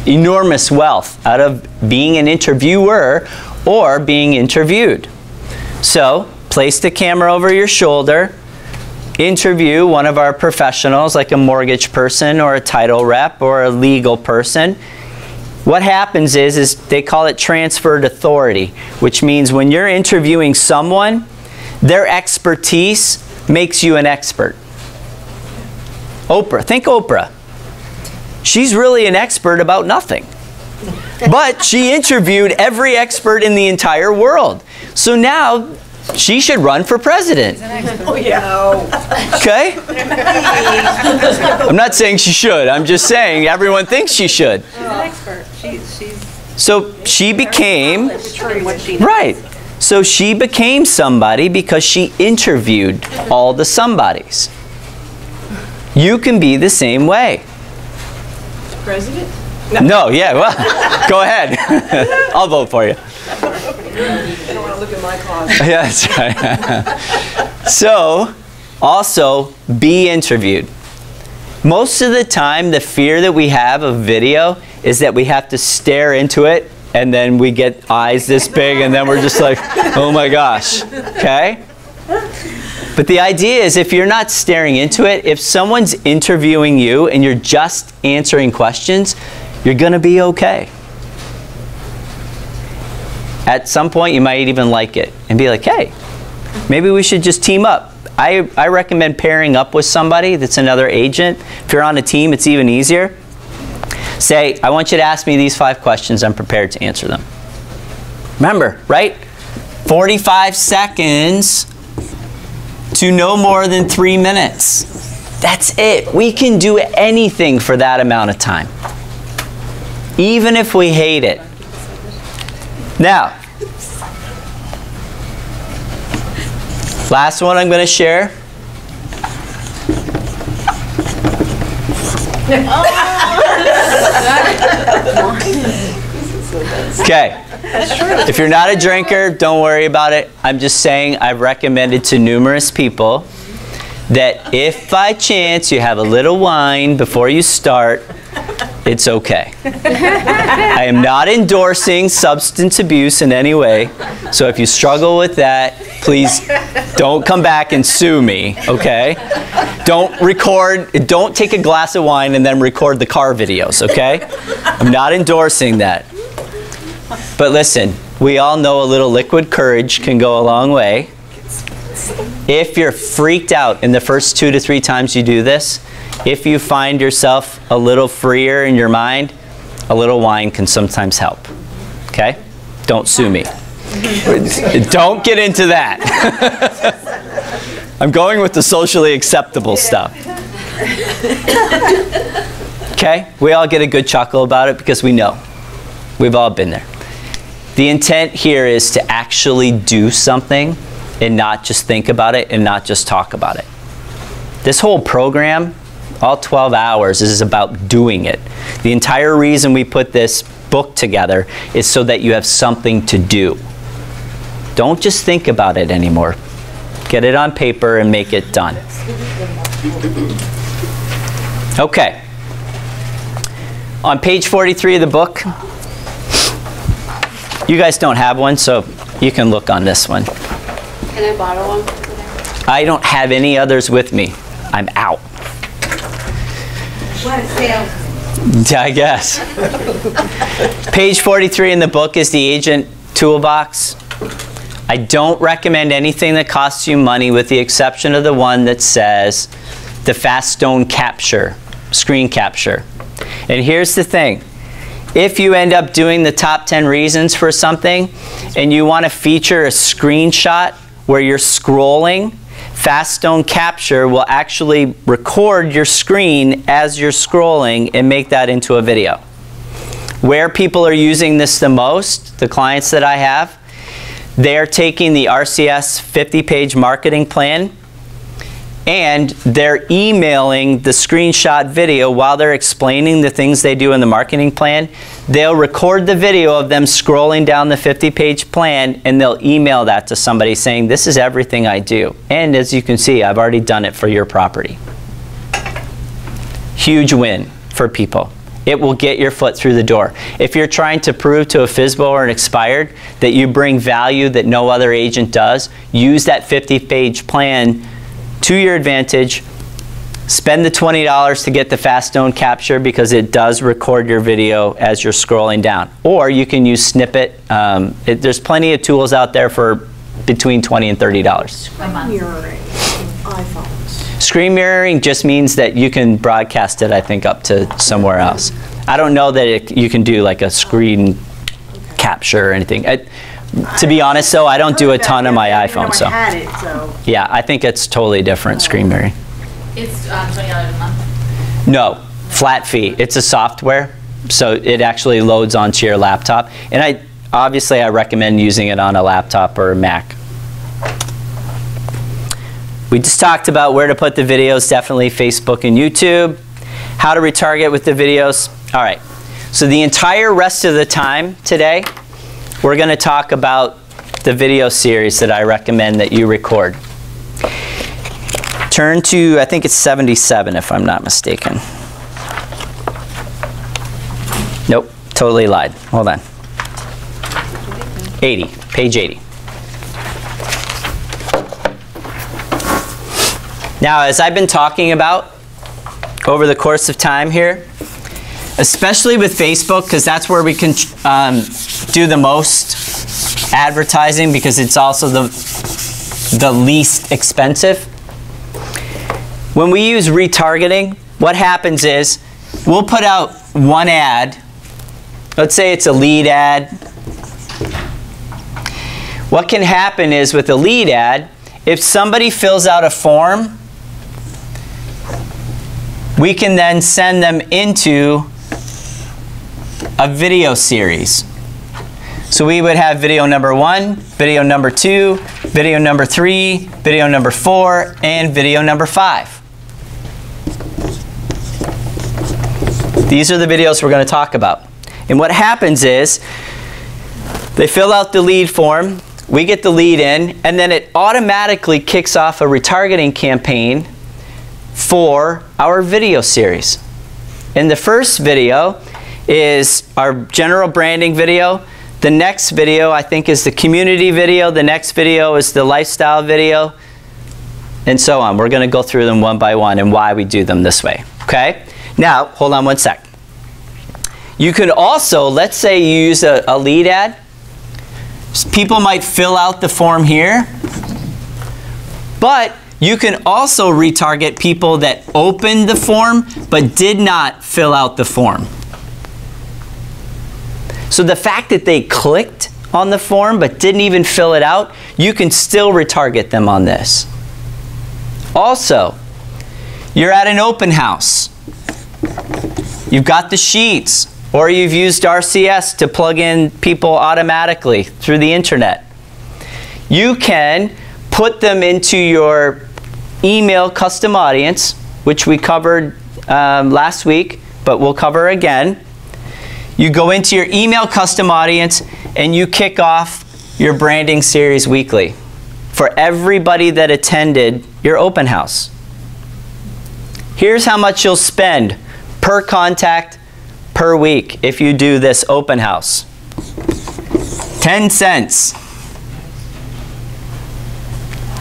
enormous wealth out of being an interviewer or being interviewed. So, place the camera over your shoulder, interview one of our professionals like a mortgage person or a title rep or a legal person. What happens is, is they call it transferred authority, which means when you're interviewing someone, their expertise makes you an expert. Oprah, think Oprah. She's really an expert about nothing. But she interviewed every expert in the entire world. So now She should run for president. Oh, yeah. Okay? I'm not saying she should. I'm just saying everyone thinks she should. She's an expert. She, she's so she became, right. So she became somebody because she interviewed all the somebodies. You can be the same way. President? No, no yeah, well, go ahead. I'll vote for you. I don't want to look at my closet. Yeah, that's right. So, also, be interviewed. Most of the time, the fear that we have of video is that we have to stare into it, and then we get eyes this big, and then we're just like, oh my gosh, okay? But the idea is if you're not staring into it, if someone's interviewing you and you're just answering questions, you're going to be okay. At some point, you might even like it and be like, hey, maybe we should just team up. I, I recommend pairing up with somebody that's another agent. If you're on a team, it's even easier. Say, I want you to ask me these five questions. I'm prepared to answer them. Remember, right? forty-five seconds to no more than three minutes. That's it. We can do anything for that amount of time, even if we hate it. Now, last one I'm going to share. Okay. If you're not a drinker, don't worry about it. I'm just saying I've recommended to numerous people that if by chance you have a little wine before you start, it's okay. I am not endorsing substance abuse in any way, so if you struggle with that, please don't come back and sue me, okay? Don't record, don't take a glass of wine and then record the car videos, okay? I'm not endorsing that. But listen, we all know a little liquid courage can go a long way. If you're freaked out in the first two to three times you do this, if you find yourself a little freer in your mind, a little wine can sometimes help. Okay? Don't sue me. Don't get into that. I'm going with the socially acceptable stuff. Okay? We all get a good chuckle about it because we know. We've all been there. The intent here is to actually do something and not just think about it and not just talk about it. This whole program, all twelve hours, is about doing it. The entire reason we put this book together is so that you have something to do. Don't just think about it anymore. Get it on paper and make it done. Okay. On page forty-three of the book, you guys don't have one, so you can look on this one. Can I borrow one? I don't have any others with me. I'm out. What a sale. I guess. page forty-three in the book is the agent toolbox. I don't recommend anything that costs you money with the exception of the one that says the FastStone Capture, Screen Capture. And here's the thing. If you end up doing the top ten reasons for something and you want to feature a screenshot where you're scrolling, FastStone Capture will actually record your screen as you're scrolling and make that into a video. Where people are using this the most, the clients that I have, they're taking the R C S fifty page marketing plan and they're emailing the screenshot video while they're explaining the things they do in the marketing plan. They'll record the video of them scrolling down the fifty page plan and they'll email that to somebody saying, this is everything I do. And as you can see, I've already done it for your property. Huge win for people. It will get your foot through the door. If you're trying to prove to a F S B O or an expired that you bring value that no other agent does, use that fifty page plan to your advantage. Spend the twenty dollars to get the FastStone Capture because it does record your video as you're scrolling down. Or you can use Snippet. Um, it, there's plenty of tools out there for between twenty and thirty dollars. Screen mirroring on iPhones. Screen mirroring just means that you can broadcast it, I think, up to somewhere else. I don't know that it, you can do like a screen capture or anything. I, to be honest, though, I don't do a ton on my iPhone. So yeah, I think it's totally different, Screenberry. It's um, twenty dollars a month? No, flat fee. It's a software, so it actually loads onto your laptop. And I obviously I recommend using it on a laptop or a Mac. We just talked about where to put the videos, definitely Facebook and YouTube. How to retarget with the videos. All right, so the entire rest of the time today, we're going to talk about the video series that I recommend that you record. Turn to, I think it's seventy-seven if I'm not mistaken. Nope, totally lied. Hold on. eighty, page eighty. Now, as I've been talking about over the course of time here, especially with Facebook, because that's where we can um, do the most advertising, because it's also the, the least expensive. When we use retargeting, what happens is we'll put out one ad. Let's say it's a lead ad. What can happen is with a lead ad, if somebody fills out a form, we can then send them into a video series. So we would have video number one, video number two, video number three, video number four, and video number five. These are the videos we're going to talk about. And what happens is they fill out the lead form, we get the lead in, and then it automatically kicks off a retargeting campaign for our video series. In the first video is our general branding video. The next video, I think, is the community video. The next video is the lifestyle video, and so on. We're going to go through them one by one and why we do them this way. Okay? Now, hold on one sec. You could also, let's say you use a, a lead ad. People might fill out the form here, but you can also retarget people that opened the form but did not fill out the form. So the fact that they clicked on the form but didn't even fill it out, you can still retarget them on this. Also, you're at an open house. You've got the sheets, or you've used R C S to plug in people automatically through the internet. You can put them into your email custom audience, which we covered um, last week, but we'll cover again. You go into your email custom audience and you kick off your branding series weekly for everybody that attended your open house. Here's how much you'll spend per contact per week if you do this open house. ten cents.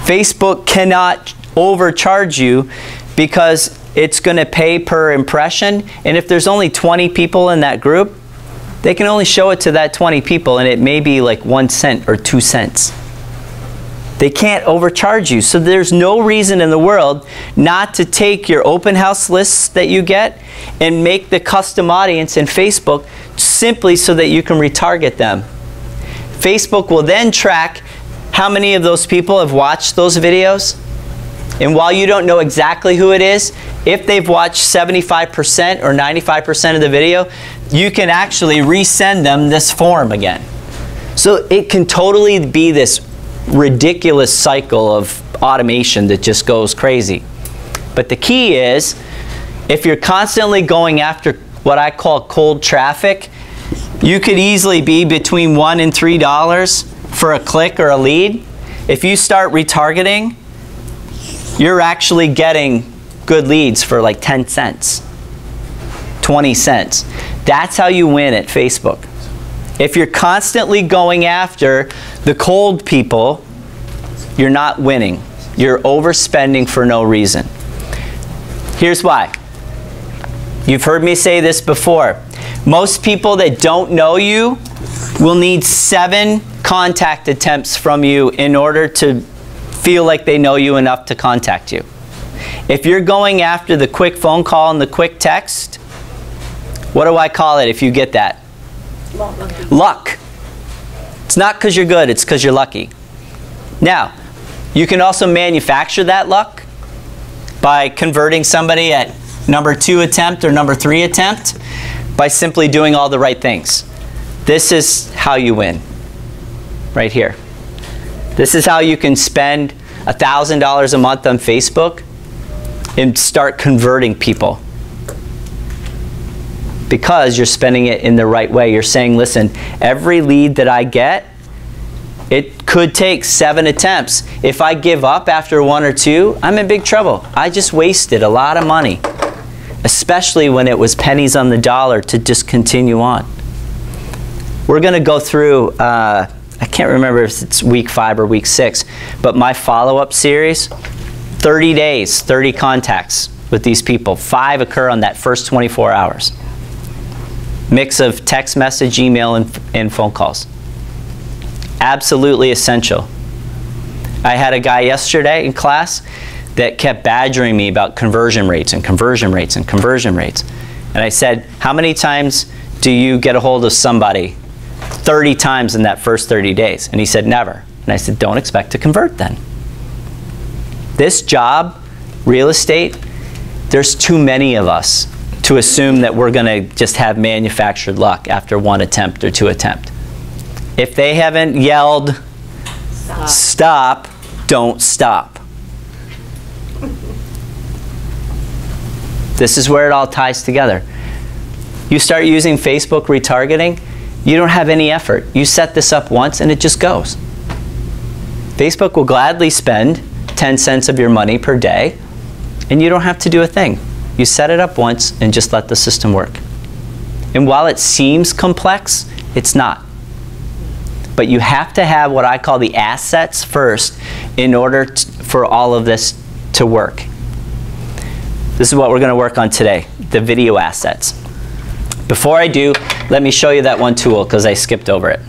Facebook cannot overcharge you because it's going to pay per impression, and if there's only twenty people in that group, they can only show it to that twenty people, and it may be like one cent or two cents. They can't overcharge you, so there's no reason in the world not to take your open house lists that you get and make the custom audience in Facebook simply so that you can retarget them. Facebook will then track how many of those people have watched those videos, and while you don't know exactly who it is, if they've watched seventy-five percent or ninety-five percent of the video, you can actually resend them this form again. So it can totally be this ridiculous cycle of automation that just goes crazy. But the key is, if you're constantly going after what I call cold traffic, you could easily be between one dollar and three dollars for a click or a lead. If you start retargeting, you're actually getting good leads for like ten cents, twenty cents. That's how you win at Facebook. If you're constantly going after the cold people, you're not winning. You're overspending for no reason. Here's why. You've heard me say this before. Most people that don't know you will need seven contact attempts from you in order to feel like they know you enough to contact you. If you're going after the quick phone call and the quick text, what do I call it if you get that? Luck. Luck. It's not because you're good, it's because you're lucky. Now, you can also manufacture that luck by converting somebody at number two attempt or number three attempt by simply doing all the right things. This is how you win, right here. This is how you can spend one thousand dollars a month on Facebook and start converting people, because you're spending it in the right way. You're saying, listen, every lead that I get, it could take seven attempts. If I give up after one or two, I'm in big trouble. I just wasted a lot of money, especially when it was pennies on the dollar to just continue on. We're going to go through, uh, I can't remember if it's week five or week six, but my follow-up series, thirty days, thirty contacts with these people. Five occur on that first twenty-four hours. Mix of text message, email, and, and phone calls. Absolutely essential. I had a guy yesterday in class that kept badgering me about conversion rates and conversion rates and conversion rates. And I said, how many times do you get a hold of somebody? thirty times in that first thirty days. And he said, never. And I said, don't expect to convert then. This job, real estate, there's too many of us to assume that we're going to just have manufactured luck after one attempt or two attempt. If they haven't yelled, stop, stop don't stop. This is where it all ties together. You start using Facebook retargeting, you don't have any effort. You set this up once and it just goes. Facebook will gladly spend ten cents of your money per day and you don't have to do a thing. You set it up once and just let the system work. And while it seems complex, it's not. But you have to have what I call the assets first in order for all of this to work. This is what we're going to work on today, the video assets. Before I do, let me show you that one tool because I skipped over it.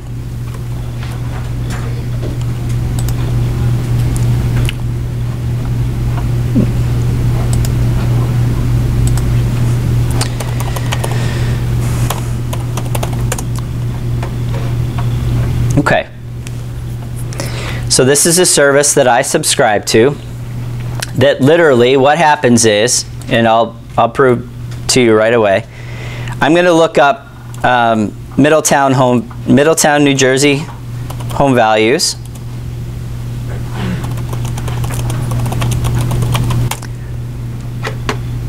Okay, so this is a service that I subscribe to that literally what happens is, and I'll, I'll prove to you right away, I'm going to look up um, Middletown, home, Middletown, New Jersey home values.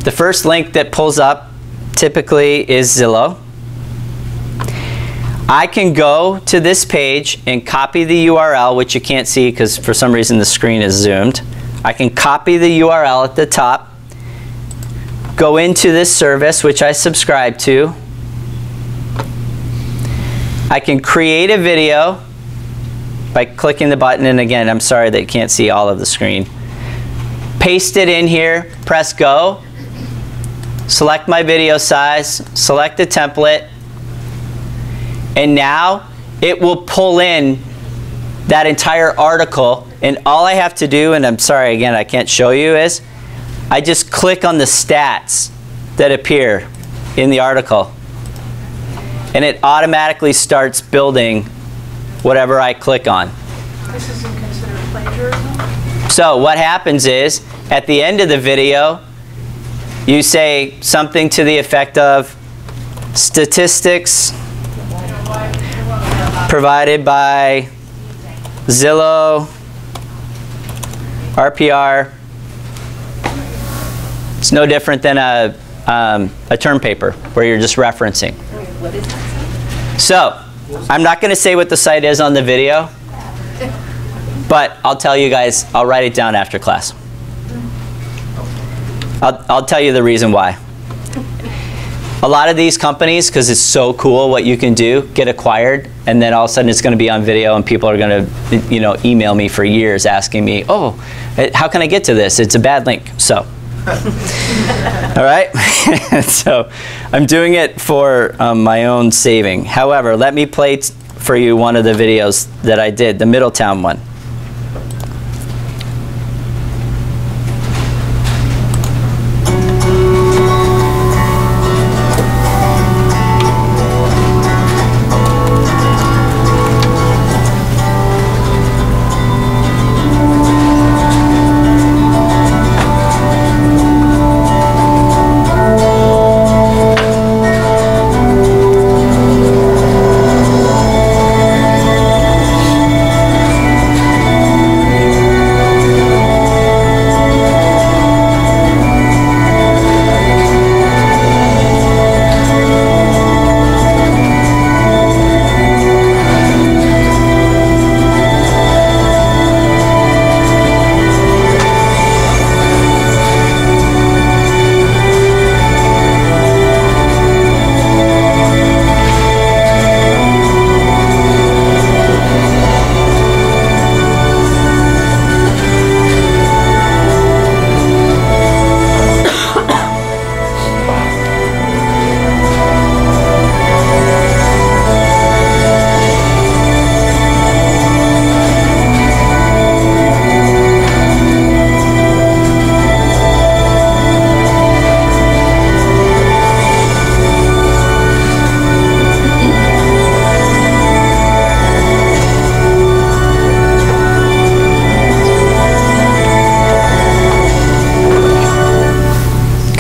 The first link that pulls up typically is Zillow. I can go to this page and copy the U R L, which you can't see because for some reason the screen is zoomed. I can copy the U R L at the top, go into this service, which I subscribe to. I can create a video by clicking the button, and again, I'm sorry that you can't see all of the screen. Paste it in here, press go, select my video size, select a template, and now it will pull in that entire article, and all I have to do, and I'm sorry again I can't show you, is I just click on the stats that appear in the article and it automatically starts building whatever I click on. This isn't considered plagiarism? So what happens is at the end of the video you say something to the effect of statistics provided by Zillow, R P R. It's no different than a, um, a term paper where you're just referencing. So I'm not going to say what the site is on the video, but I'll tell you guys, I'll write it down after class. I'll, I'll tell you the reason why. A lot of these companies, because it's so cool what you can do, get acquired, and then all of a sudden it's going to be on video and people are going to, you know, email me for years asking me, oh, how can I get to this? It's a bad link. So, all right? So I'm doing it for um, my own saving. However, let me play t for you one of the videos that I did, the Middletown one.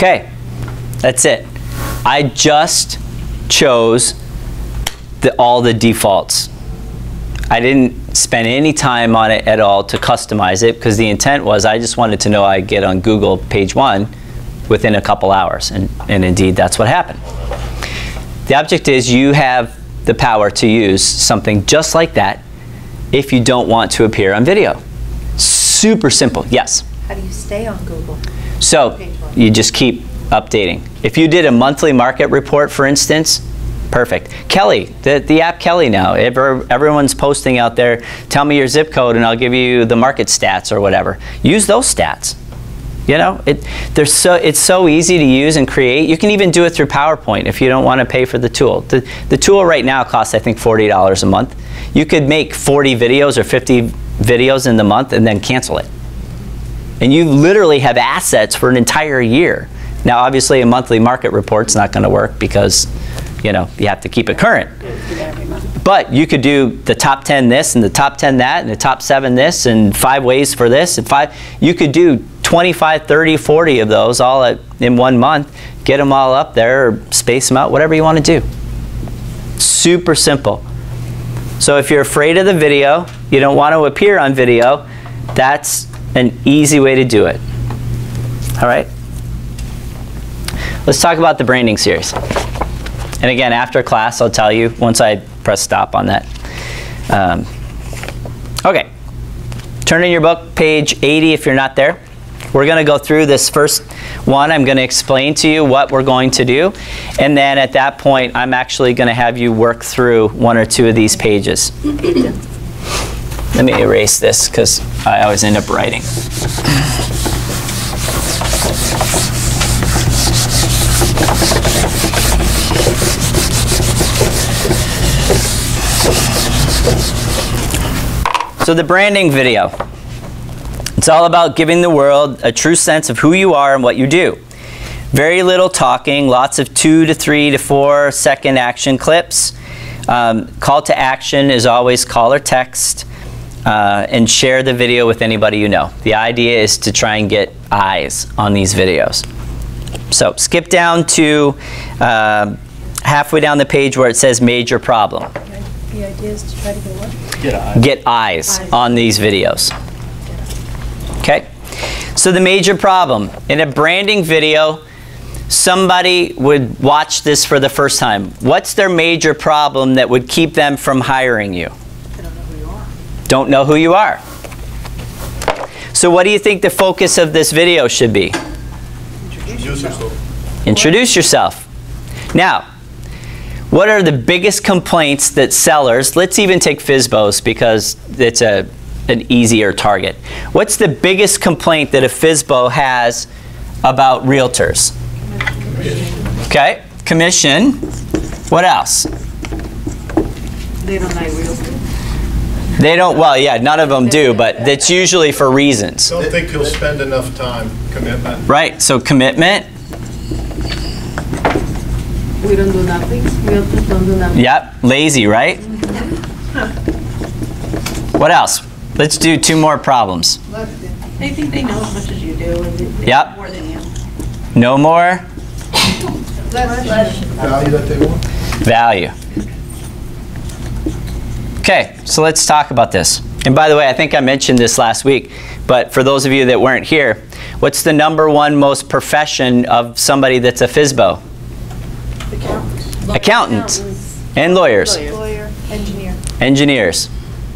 Okay, that's it. I just chose the, all the defaults. I didn't spend any time on it at all to customize it because the intent was I just wanted to know I'd get on Google page one within a couple hours, and, and indeed that's what happened. The object is you have the power to use something just like that if you don't want to appear on video. Super simple. Yes? How do you stay on Google? So you just keep updating. If you did a monthly market report, for instance, perfect. Kelly, the, the app Kelly now, Ever, everyone's posting out there, tell me your zip code and I'll give you the market stats or whatever. Use those stats. You know, it, they're so, it's so easy to use and create. You can even do it through PowerPoint if you don't want to pay for the tool. The, the tool right now costs, I think, forty dollars a month. You could make forty videos or fifty videos in the month and then cancel it. And you literally have assets for an entire year. Now, obviously, a monthly market report's not going to work because, you know, you have to keep it current. But you could do the top ten this and the top ten that and the top seven this and five ways for this and five. You could do twenty-five, thirty, forty of those all at, in one month. Get them all up there or space them out, whatever you want to do. Super simple. So if you're afraid of the video, you don't want to appear on video, that's an easy way to do it. All right? Let's talk about the branding series. And again, after class, I'll tell you once I press stop on that. Um, okay, turn in your book, page eighty if you're not there. We're going to go through this first one. I'm going to explain to you what we're going to do. And then at that point, I'm actually going to have you work through one or two of these pages. Let me erase this because I always end up writing. So the branding video, it's all about giving the world a true sense of who you are and what you do. Very little talking, lots of two to three to four second action clips. Um, call to action is always call or text, uh, and share the video with anybody you know. The idea is to try and get eyes on these videos. So skip down to uh, halfway down the page where it says major problem. The idea is to try to get what? Get eyes. Get eyes, eyes on these videos. Okay? So the major problem. In a branding video, somebody would watch this for the first time. What's their major problem that would keep them from hiring you? They don't know who you are. Don't know who you are. So what do you think the focus of this video should be? Introduce yourself. Introduce yourself. Now, what are the biggest complaints that sellers, let's even take F S B Os because it's a, an easier target. What's the biggest complaint that a F S B O has about realtors? Commission. Okay, commission. What else? They don't like realtors. They don't, well, yeah, none of them do, but that's usually for reasons. Don't think you'll spend enough time. Commitment. Right, so commitment. We don't do nothing. Realtors don't do nothing. Yep, lazy, right? What else? Let's do two more problems. They think they know as much as you do. And they yep. More than you. No more. Less, less. Value that they want. Value. Okay, so let's talk about this. And by the way, I think I mentioned this last week, but for those of you that weren't here, what's the number one most profession of somebody that's a F S B O? Accountant. Accountants and lawyers. Lawyer. Engineer. Engineers.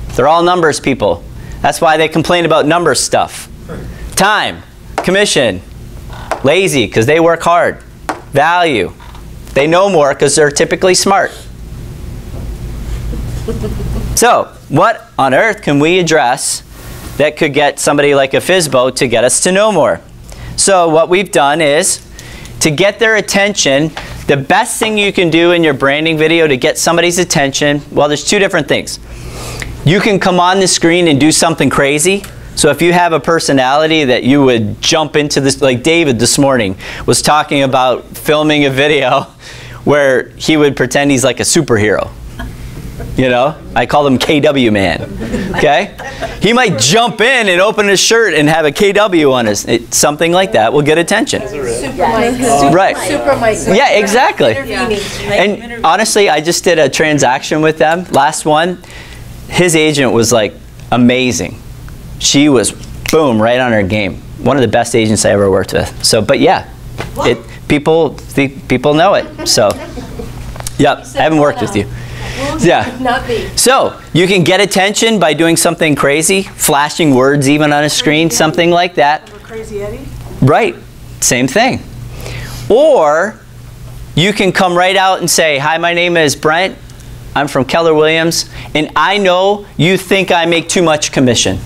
They're all numbers people. That's why they complain about numbers stuff. Time, commission, lazy because they work hard. Value. They know more because they're typically smart. So what on earth can we address that could get somebody like a F S B O to get us to know more? So what we've done is to get their attention. The best thing you can do in your branding video to get somebody's attention, well, there's two different things. You can come on the screen and do something crazy. So if you have a personality that you would jump into this, like David this morning was talking about filming a video where he would pretend he's like a superhero. You know, I call him K W man, okay? He might jump in and open his shirt and have a K W on his, it, something like that will get attention. Super Mike. Oh. Right. Super Mike. Yeah, exactly. Yeah. And honestly, I just did a transaction with them, last one. His agent was like amazing. She was, boom, right on her game. One of the best agents I ever worked with. So, but yeah, it, people, the, people know it, so. Yep, I haven't worked with you. Yeah. So you can get attention by doing something crazy, flashing words even on a screen, something like that. Crazy Eddie? Right. Same thing. Or you can come right out and say, hi, my name is Brent. I'm from Keller Williams. And I know you think I make too much commission.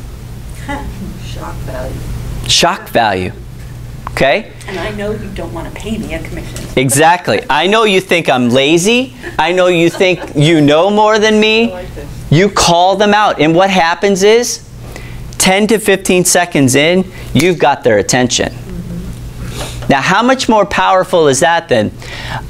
Shock value. Shock value. Okay? And I know you don't want to pay me a commission. Exactly. I know you think I'm lazy. I know you think you know more than me. I like this. You call them out. And what happens is, ten to fifteen seconds in, you've got their attention. Mm-hmm. Now, how much more powerful is that than,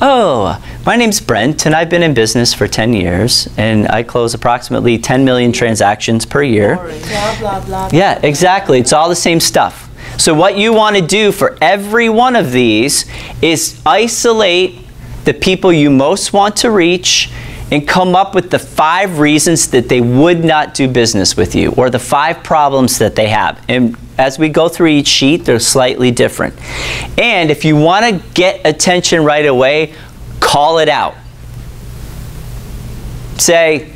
oh, my name's Brent, and I've been in business for ten years, and I close approximately ten million transactions per year. Blah, blah, blah, yeah, exactly. It's all the same stuff. So what you want to do for every one of these is isolate the people you most want to reach and come up with the five reasons that they would not do business with you or the five problems that they have. And as we go through each sheet, they're slightly different. And if you want to get attention right away, call it out. Say,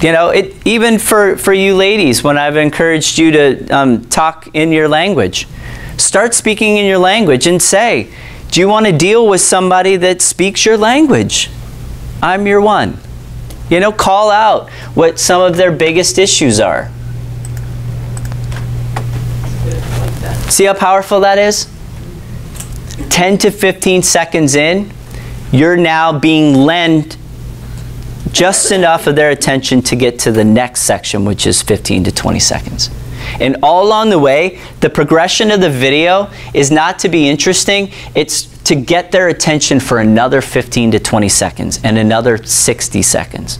you know, it, even for, for you ladies, when I've encouraged you to um, talk in your language, start speaking in your language and say, do you want to deal with somebody that speaks your language? I'm your one. You know, call out what some of their biggest issues are. See how powerful that is? ten to fifteen seconds in, you're now being lent just enough of their attention to get to the next section, which is fifteen to twenty seconds. And all along the way, the progression of the video is not to be interesting, it's to get their attention for another fifteen to twenty seconds and another sixty seconds.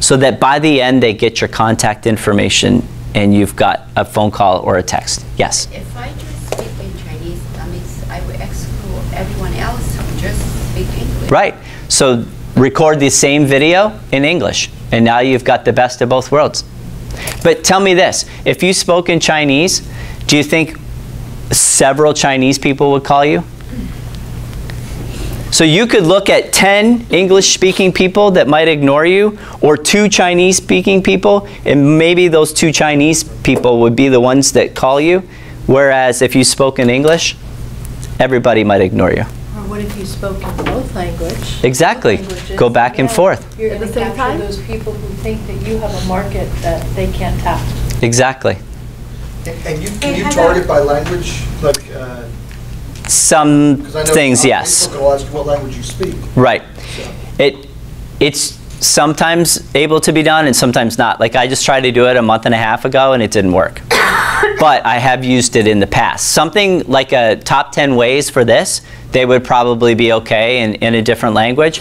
So that by the end, they get your contact information and you've got a phone call or a text. Yes? If I just speak in Chinese, that means I would exclude everyone else who just speak English. Right. So record the same video in English, and now you've got the best of both worlds. But tell me this, if you spoke in Chinese, do you think several Chinese people would call you? So you could look at ten English-speaking people that might ignore you, or two Chinese-speaking people, and maybe those two Chinese people would be the ones that call you, whereas if you spoke in English, everybody might ignore you. What if you spoke in both language? Exactly. Both Go back and yeah. forth. You're going to capture those people who think that you have a market that they can't tap. Exactly. And, and you, can you target by language? Like, uh, Some I know things, yes. People ask what language you speak. Right. So. It, it's sometimes able to be done and sometimes not. Like I just tried to do it a month and a half ago and it didn't work. But I have used it in the past. Something like a top ten ways for this, they would probably be okay in, in a different language.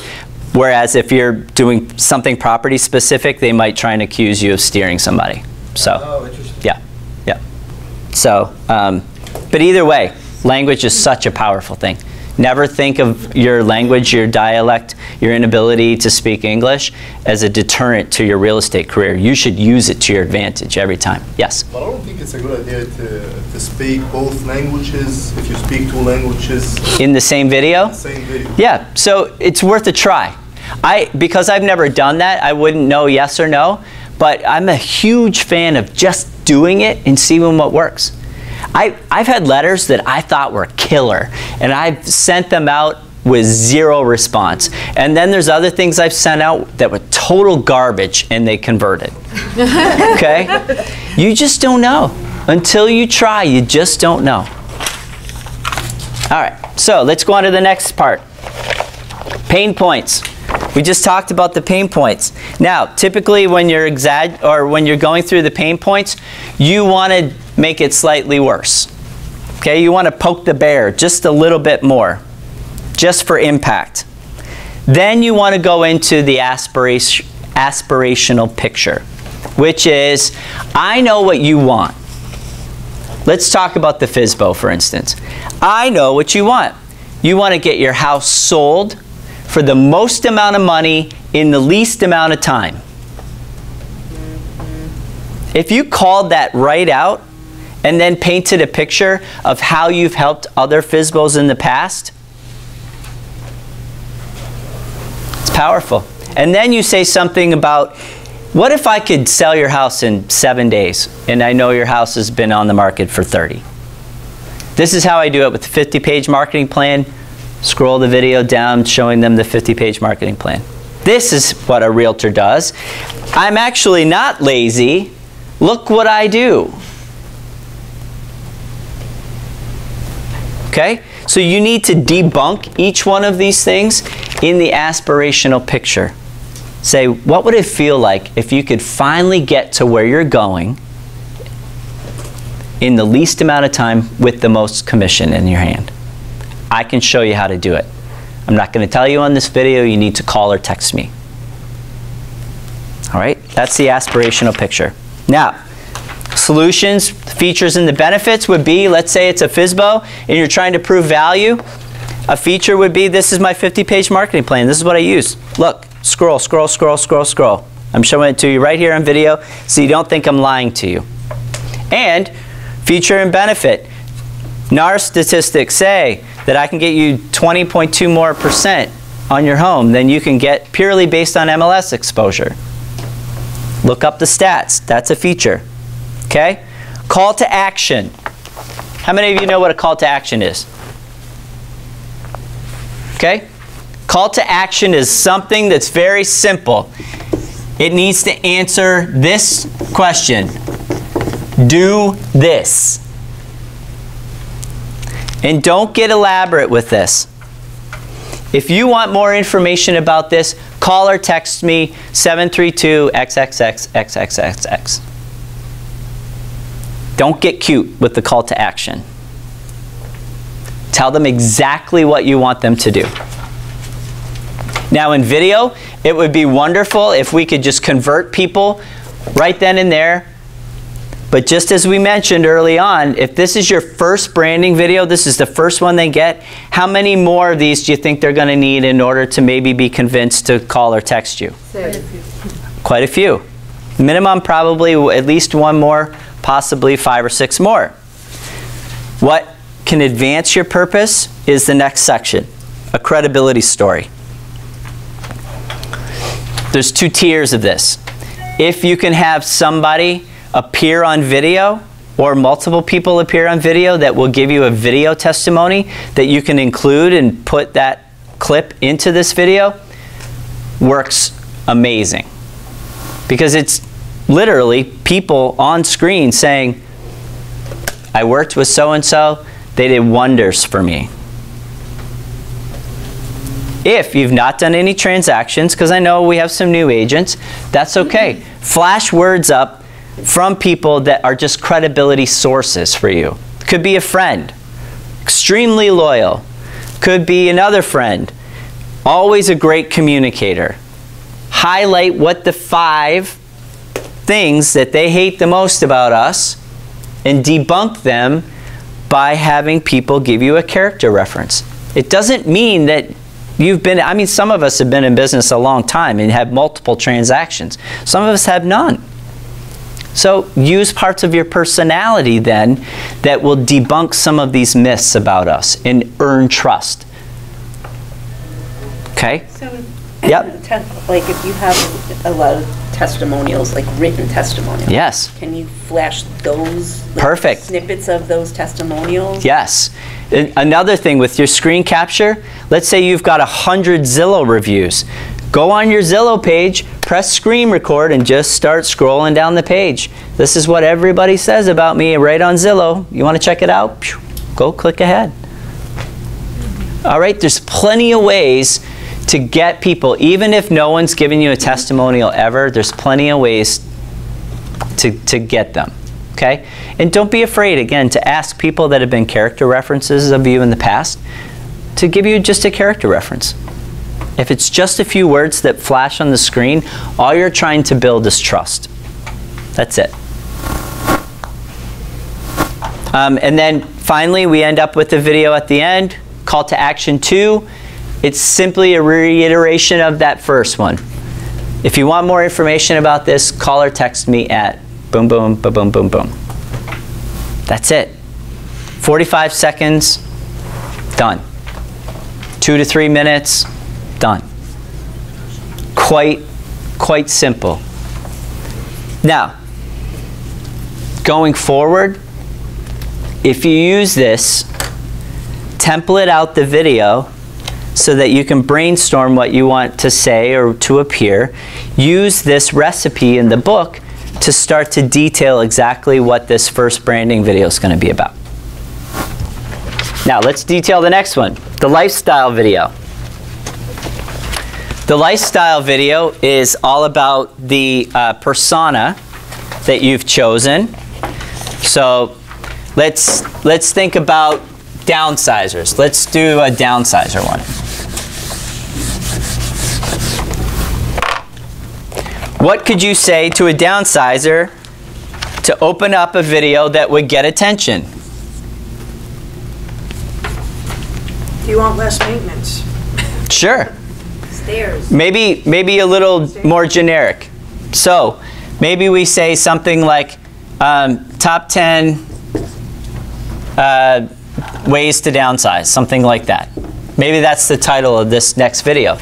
Whereas if you're doing something property specific, they might try and accuse you of steering somebody. So, oh, interesting. Yeah, yeah. So, um, but either way, language is such a powerful thing. Never think of your language, your dialect, your inability to speak English as a deterrent to your real estate career. You should use it to your advantage every time. Yes? But I don't think it's a good idea to, to speak both languages if you speak two languages. In the same video? In the same video. Yeah, so it's worth a try. I, because I've never done that, I wouldn't know yes or no, but I'm a huge fan of just doing it and seeing what works. I, I've had letters that I thought were killer, and I've sent them out with zero response. And then there's other things I've sent out that were total garbage, and they converted. Okay? You just don't know. Until you try, you just don't know. All right, so let's go on to the next part. Pain points. We just talked about the pain points. Now, typically when you're exag- or when you're going through the pain points, you want to make it slightly worse. Okay, you want to poke the bear just a little bit more, just for impact. Then you want to go into the aspiration, aspirational picture, which is, I know what you want. Let's talk about the F S B O, for instance. I know what you want. You want to get your house sold for the most amount of money in the least amount of time. If you called that right out and then painted a picture of how you've helped other F S B Os in the past, it's powerful. And then you say something about, what if I could sell your house in seven days and I know your house has been on the market for thirty? This is how I do it with the fifty page marketing plan. Scroll the video down showing them the fifty page marketing plan. This is what a realtor does. I'm actually not lazy. Look what I do. Okay? So you need to debunk each one of these things in the aspirational picture. Say, what would it feel like if you could finally get to where you're going in the least amount of time with the most commission in your hand? I can show you how to do it. I'm not going to tell you on this video. You need to call or text me. All right? That's the aspirational picture. Now, solutions, features, and the benefits would be, let's say it's a F S B O and you're trying to prove value. A feature would be, this is my fifty page marketing plan. This is what I use. Look. Scroll, scroll, scroll, scroll, scroll. I'm showing it to you right here on video so you don't think I'm lying to you. And feature and benefit. N A R statistics say that I can get you twenty point two more percent on your home than you can get purely based on M L S exposure. Look up the stats. That's a feature. Okay? Call to action. How many of you know what a call to action is? Okay? Call to action is something that's very simple. It needs to answer this question. Do this. And don't get elaborate with this. If you want more information about this, call or text me seven three two X X X X X X X. Don't get cute with the call to action. Tell them exactly what you want them to do. Now in video, it would be wonderful if we could just convert people right then and there. But just as we mentioned early on, if this is your first branding video, this is the first one they get, how many more of these do you think they're going to need in order to maybe be convinced to call or text you? Six. Quite a few. Minimum probably at least one more, possibly five or six more. What can advance your purpose is the next section, a credibility story. There's two tiers of this. If you can have somebody appear on video or multiple people appear on video that will give you a video testimony that you can include and put that clip into this video, works amazing. Because it's literally people on screen saying, I worked with so-and-so, they did wonders for me. If you've not done any transactions, because I know we have some new agents, that's okay. Flash words up from people that are just credibility sources for you. Could be a friend, extremely loyal. Could be another friend, always a great communicator. Highlight what the five things that they hate the most about us and debunk them by having people give you a character reference. It doesn't mean that You've been, I mean, some of us have been in business a long time and have multiple transactions. Some of us have none. So use parts of your personality then that will debunk some of these myths about us and earn trust. Okay? So, yep. Like if you have a lot of testimonials, like written testimonials. Yes. Can you flash those like, perfect snippets of those testimonials? Yes. Another thing with your screen capture, let's say you've got a hundred Zillow reviews. Go on your Zillow page, press screen record, and just start scrolling down the page. This is what everybody says about me right on Zillow. You want to check it out? Go click ahead. All right, there's plenty of ways to get people, even if no one's giving you a testimonial ever, there's plenty of ways to, to get them. Okay? And don't be afraid, again, to ask people that have been character references of you in the past to give you just a character reference. If it's just a few words that flash on the screen, all you're trying to build is trust. That's it. Um, and then finally, we end up with the video at the end, call to action two. It's simply a reiteration of that first one. If you want more information about this, call or text me at boom, boom, boom, boom, boom, boom. That's it. forty-five seconds, done. Two to three minutes, done. Quite, quite simple. Now, going forward, if you use this, template out the video so that you can brainstorm what you want to say or to appear. Use this recipe in the book to start to detail exactly what this first branding video is going to be about. Now let's detail the next one, the lifestyle video. The lifestyle video is all about the uh, persona that you've chosen. So Let's, let's think about downsizers. Let's do a downsizer one. What could you say to a downsizer to open up a video that would get attention? Do you want less maintenance? Sure. Stairs. Maybe, maybe a little Stairs. more generic. So maybe we say something like um, top ten Uh, ways to downsize, something like that. Maybe that's the title of this next video.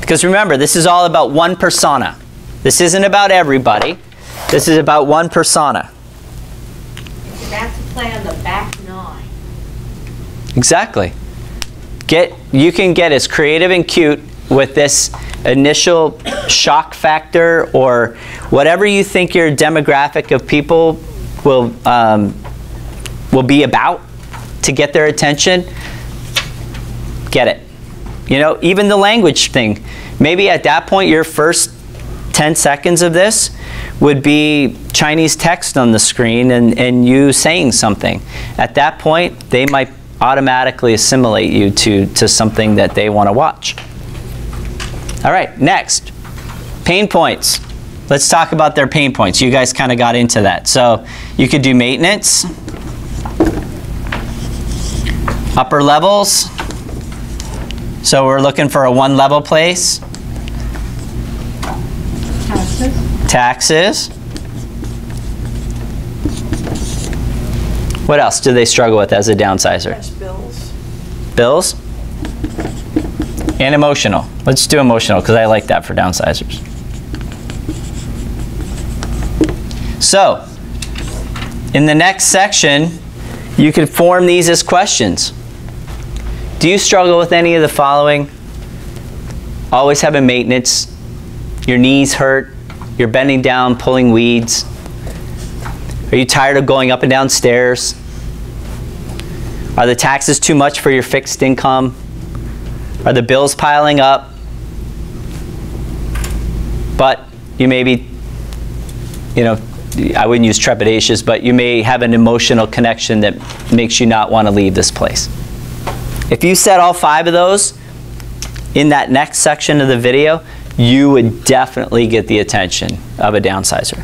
Because remember, this is all about one persona. This isn't about everybody. This is about one persona. It's about to play on the back nine. Exactly. Get, you can get as creative and cute with this initial shock factor or whatever you think your demographic of people will um, will be about to get their attention, get it. You know, even the language thing. Maybe at that point, your first ten seconds of this would be Chinese text on the screen and, and you saying something. At that point, they might automatically assimilate you to, to something that they want to watch. All right, next, pain points. Let's talk about their pain points. You guys kind of got into that. So you could do maintenance, upper levels, so we're looking for a one level place. Taxes. Taxes. What else do they struggle with as a downsizer? That's bills. Bills. And emotional. Let's do emotional because I like that for downsizers. So, in the next section, you could form these as questions. Do you struggle with any of the following? Always having maintenance, your knees hurt, you're bending down, pulling weeds. Are you tired of going up and down stairs? Are the taxes too much for your fixed income? Are the bills piling up? But you may be, you know, I wouldn't use trepidatious, but you may have an emotional connection that makes you not want to leave this place. If you said all five of those in that next section of the video, you would definitely get the attention of a downsizer.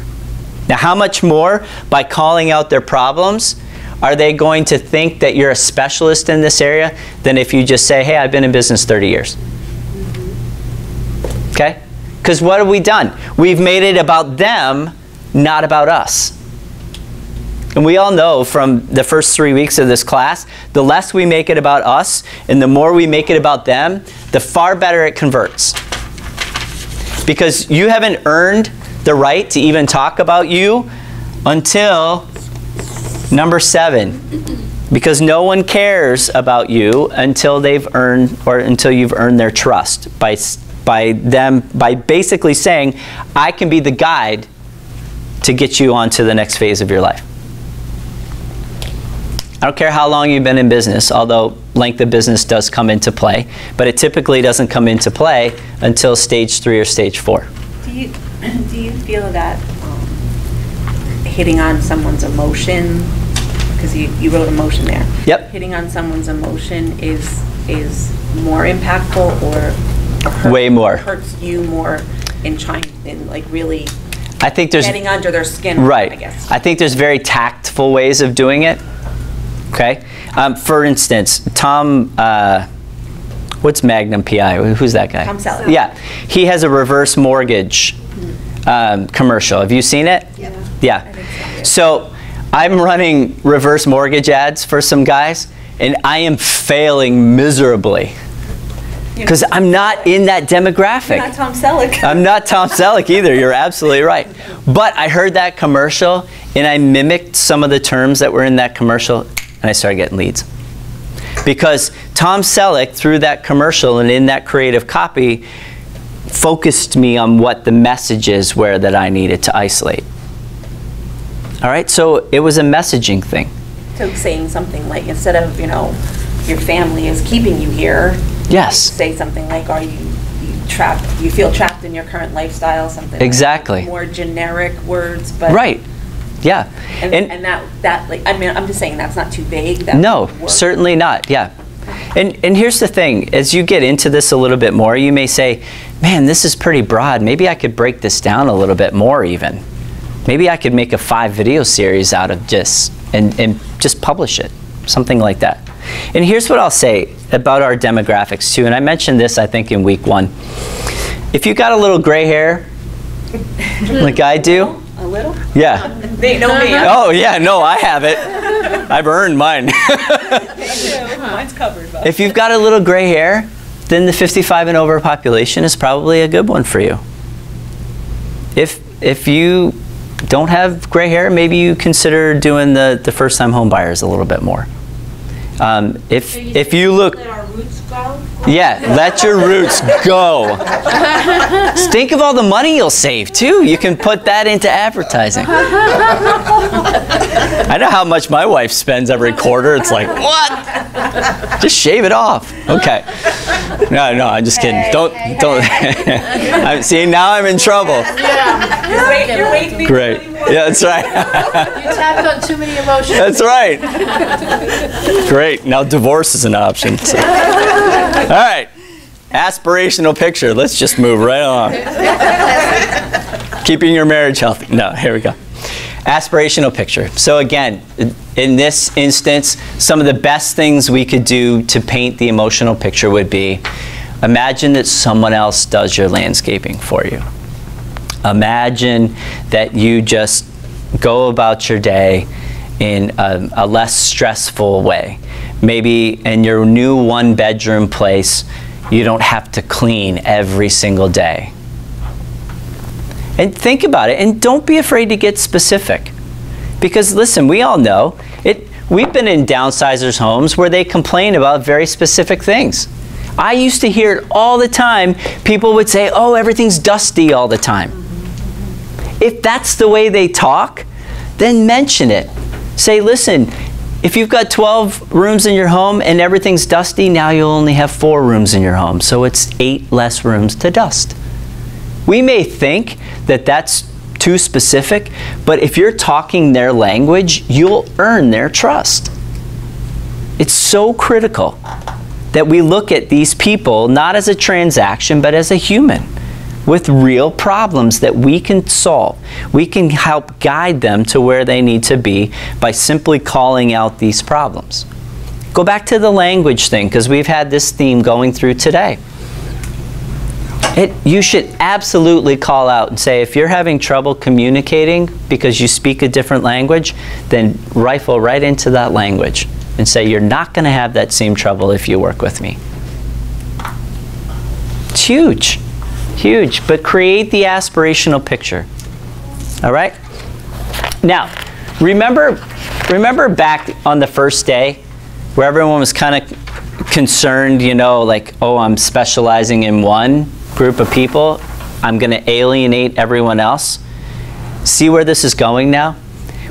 Now, how much more by calling out their problems are they going to think that you're a specialist in this area than if you just say, hey, I've been in business thirty years? Okay? Because what have we done? We've made it about them, not about us. And we all know from the first three weeks of this class, the less we make it about us and the more we make it about them, the far better it converts. Because you haven't earned the right to even talk about you until number seven. Because no one cares about you until they've earned, or until you've earned their trust by, by them, by basically saying, I can be the guide to get you on to the next phase of your life. I don't care how long you've been in business, although length of business does come into play, but it typically doesn't come into play until stage three or stage four. Do you, do you feel that um, hitting on someone's emotion, because you, you wrote emotion there. Yep. Hitting on someone's emotion is is more impactful or hurt, way more hurts you more in trying in like really I think there's getting under their skin, right? I guess I think there's very tactful ways of doing it. Okay, um, for instance, Tom. Uh, What's Magnum P I? Who's that guy? Tom Selleck. Yeah, he has a reverse mortgage um, commercial. Have you seen it? Yeah. Yeah. I think so, yeah. So I'm running reverse mortgage ads for some guys, and I am failing miserably because I'm not in that demographic. You're not Tom Selleck. I'm not Tom Selleck either. You're absolutely right. But I heard that commercial, and I mimicked some of the terms that were in that commercial, and I started getting leads. Because Tom Selleck, through that commercial and in that creative copy, focused me on what the messages were that I needed to isolate. All right, so it was a messaging thing. So saying something like, instead of, you know, your family is keeping you here, yes. You say something like, are you, you trapped, you feel trapped in your current lifestyle, something exactly. Like more generic words. But right. Yeah, and, and, and that that like I mean I'm just saying that's not too vague. That no, certainly not. Yeah, and and here's the thing: as you get into this a little bit more, you may say, "Man, this is pretty broad. Maybe I could break this down a little bit more. Even, maybe I could make a five video series out of just and and just publish it, something like that." And here's what I'll say about our demographics too. And I mentioned this I think in week one. If you got a little gray hair, like I do. A little? Yeah. They know me. Oh yeah, no, I have it. I've earned mine. Mine's covered. But. If you've got a little gray hair, then the fifty-five and over population is probably a good one for you. If if you don't have gray hair, maybe you consider doing the the first-time home buyers a little bit more. Um, if so you if you look. Let our roots go? Yeah, let your roots go. Think of all the money you'll save too. You can put that into advertising. I know how much my wife spends every quarter. It's like, what? Just shave it off. Okay. No, no, I'm just kidding. Hey, don't, hey, don't. Hey. I'm, see, now I'm in trouble. Yeah. You're wait, you're waiting Great. Yeah, that's right. You tapped on too many emotions. That's right. Great. Now divorce is an option. So. All right, aspirational picture. Let's just move right along. Keeping your marriage healthy. No, here we go. Aspirational picture. So again, in this instance, some of the best things we could do to paint the emotional picture would be, imagine that someone else does your landscaping for you. Imagine that you just go about your day in a, a less stressful way. Maybe in your new one bedroom place, you don't have to clean every single day. And think about it, and don't be afraid to get specific. Because listen, we all know, it, we've been in downsizers' homes where they complain about very specific things. I used to hear it all the time, people would say, oh, everything's dusty all the time. If that's the way they talk, then mention it. Say, listen, if you've got twelve rooms in your home and everything's dusty, now you'll only have four rooms in your home, so it's eight less rooms to dust. We may think that that's too specific, but if you're talking their language, you'll earn their trust. It's so critical that we look at these people not as a transaction, but as a human with real problems that we can solve. We can help guide them to where they need to be by simply calling out these problems. Go back to the language thing, because we've had this theme going through today. It, you should absolutely call out and say, if you're having trouble communicating because you speak a different language, then rifle right into that language and say, you're not gonna have that same trouble if you work with me. It's huge. Huge, but create the aspirational picture. All right? Now, remember, remember back on the first day where everyone was kind of concerned, you know, like, oh, I'm specializing in one group of people. I'm going to alienate everyone else. See where this is going now?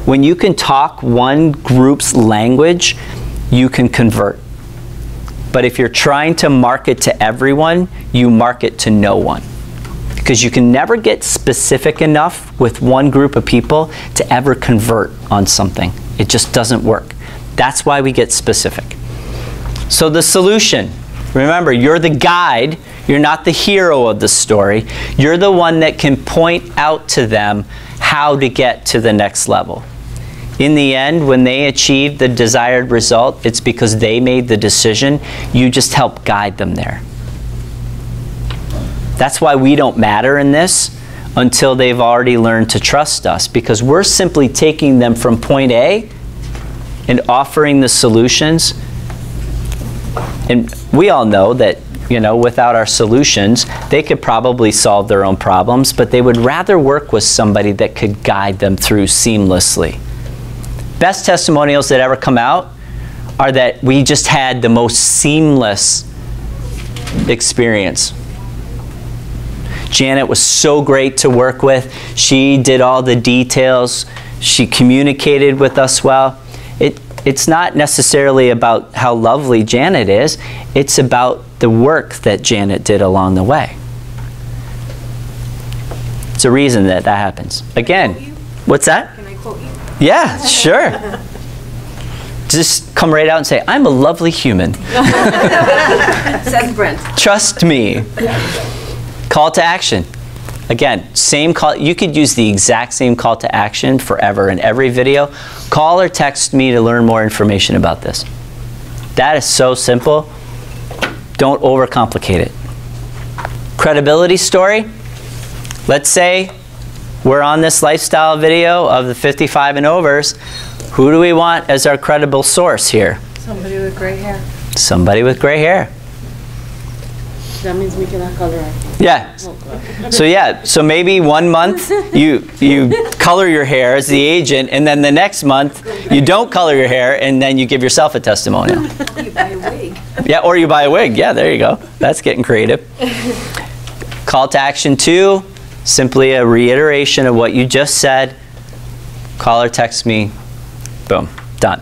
When you can talk one group's language, you can convert. But if you're trying to market to everyone, you market to no one. Because you can never get specific enough with one group of people to ever convert on something. It just doesn't work. That's why we get specific. So the solution, Remember, you're the guide. You're not the hero of the story. You're the one that can point out to them how to get to the next level. In the end, when they achieve the desired result, it's because they made the decision. You just help guide them there. That's why we don't matter in this until they've already learned to trust us, because we're simply taking them from point A and offering the solutions. And we all know that, you know, without our solutions, they could probably solve their own problems, but they would rather work with somebody that could guide them through seamlessly. Best testimonials that ever come out are that we just had the most seamless experience. Janet was so great to work with. She did all the details. She communicated with us well. It, it's not necessarily about how lovely Janet is. It's about the work that Janet did along the way. It's a reason that that happens. Again, what's that? Can I quote you? Yeah, sure. Just come right out and say, I'm a lovely human. Says Brent. Trust me. Call to action. Again, same call. You could use the exact same call to action forever in every video. Call or text me to learn more information about this. That is so simple. Don't overcomplicate it. Credibility story. Let's say we're on this lifestyle video of the fifty-five and overs. Who do we want as our credible source here? Somebody with gray hair. Somebody with gray hair. That means we cannot color our hair. Yeah. So yeah, so maybe one month you, you color your hair as the agent, and then the next month you don't color your hair, and then you give yourself a testimonial. Or you buy a wig. Yeah, or you buy a wig. Yeah, there you go. That's getting creative. Call to action two, simply a reiteration of what you just said. Call or text me. Boom. Done.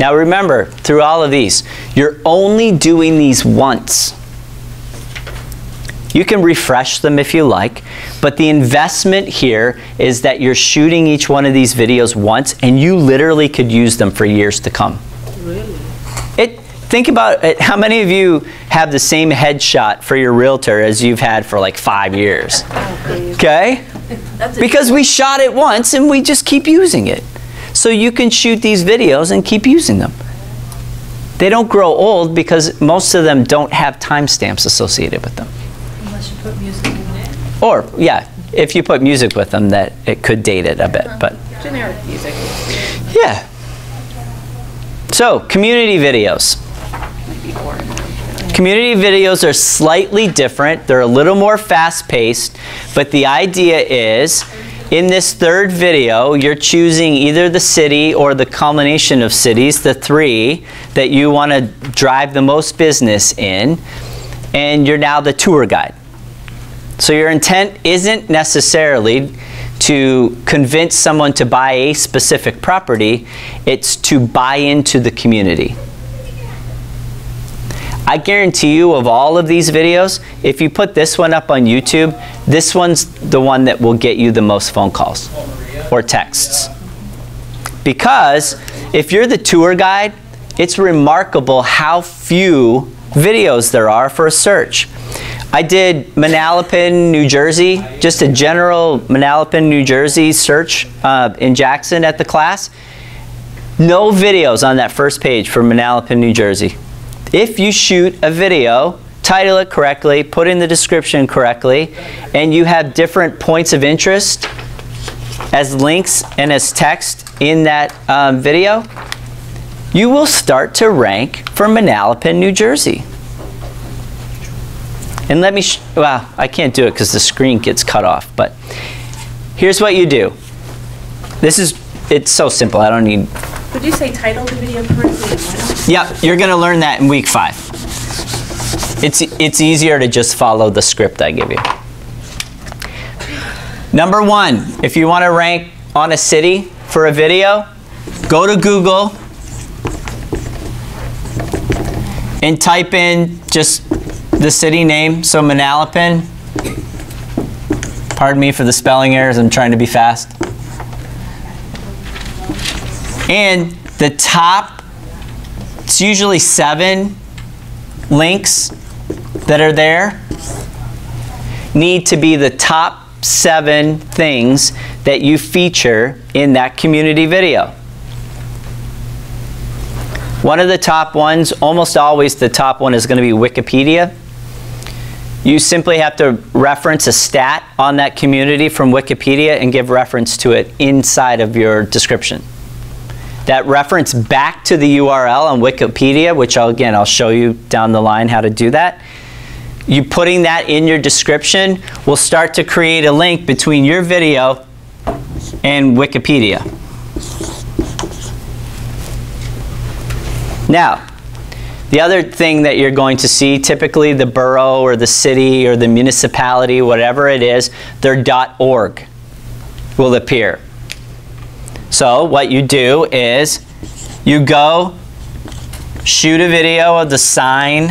Now remember, through all of these, you're only doing these once. You can refresh them if you like, but the investment here is that you're shooting each one of these videos once, and you literally could use them for years to come. Really? It, think about it, how many of you have the same headshot for your realtor as you've had for like five years? Okay? Because we shot it once, and we just keep using it. So you can shoot these videos and keep using them. They don't grow old because most of them don't have timestamps associated with them. Unless you put music in it. Or, yeah, if you put music with them, that it could date it a bit. But generic music. Yeah. So, community videos. Community videos are slightly different. They're a little more fast-paced, but the idea is, in this third video, you're choosing either the city or the combination of cities, the three that you want to drive the most business in, and you're now the tour guide. So your intent isn't necessarily to convince someone to buy a specific property, it's to buy into the community. I guarantee you, of all of these videos, if you put this one up on YouTube, this one's the one that will get you the most phone calls or texts. Because if you're the tour guide, it's remarkable how few videos there are for a search. I did Manalapan, New Jersey, just a general Manalapan, New Jersey search uh, in Jackson at the class. No videos on that first page for Manalapan, New Jersey. If you shoot a video, title it correctly, put in the description correctly, and you have different points of interest as links and as text in that um, video, you will start to rank for Manalapan, New Jersey. And let me, sh well, I can't do it because the screen gets cut off, but here's what you do. This is, it's so simple, I don't need. Would you say title the video correctly? Yeah, you're going to learn that in week five. It's, it's easier to just follow the script I give you. Number one, if you want to rank on a city for a video, go to Google and type in just the city name, so Manalapan. Pardon me for the spelling errors, I'm trying to be fast. And the top, it's usually seven links that are there need to be the top seven things that you feature in that community video. One of the top ones, almost always the top one, is going to be Wikipedia. You simply have to reference a stat on that community from Wikipedia and give reference to it inside of your description. That reference back to the U R L on Wikipedia, which I'll, again, I'll show you down the line how to do that. You putting that in your description will start to create a link between your video and Wikipedia. Now, the other thing that you're going to see, typically the borough or the city or the municipality, whatever it is, their .org will appear. So what you do is you go shoot a video of the sign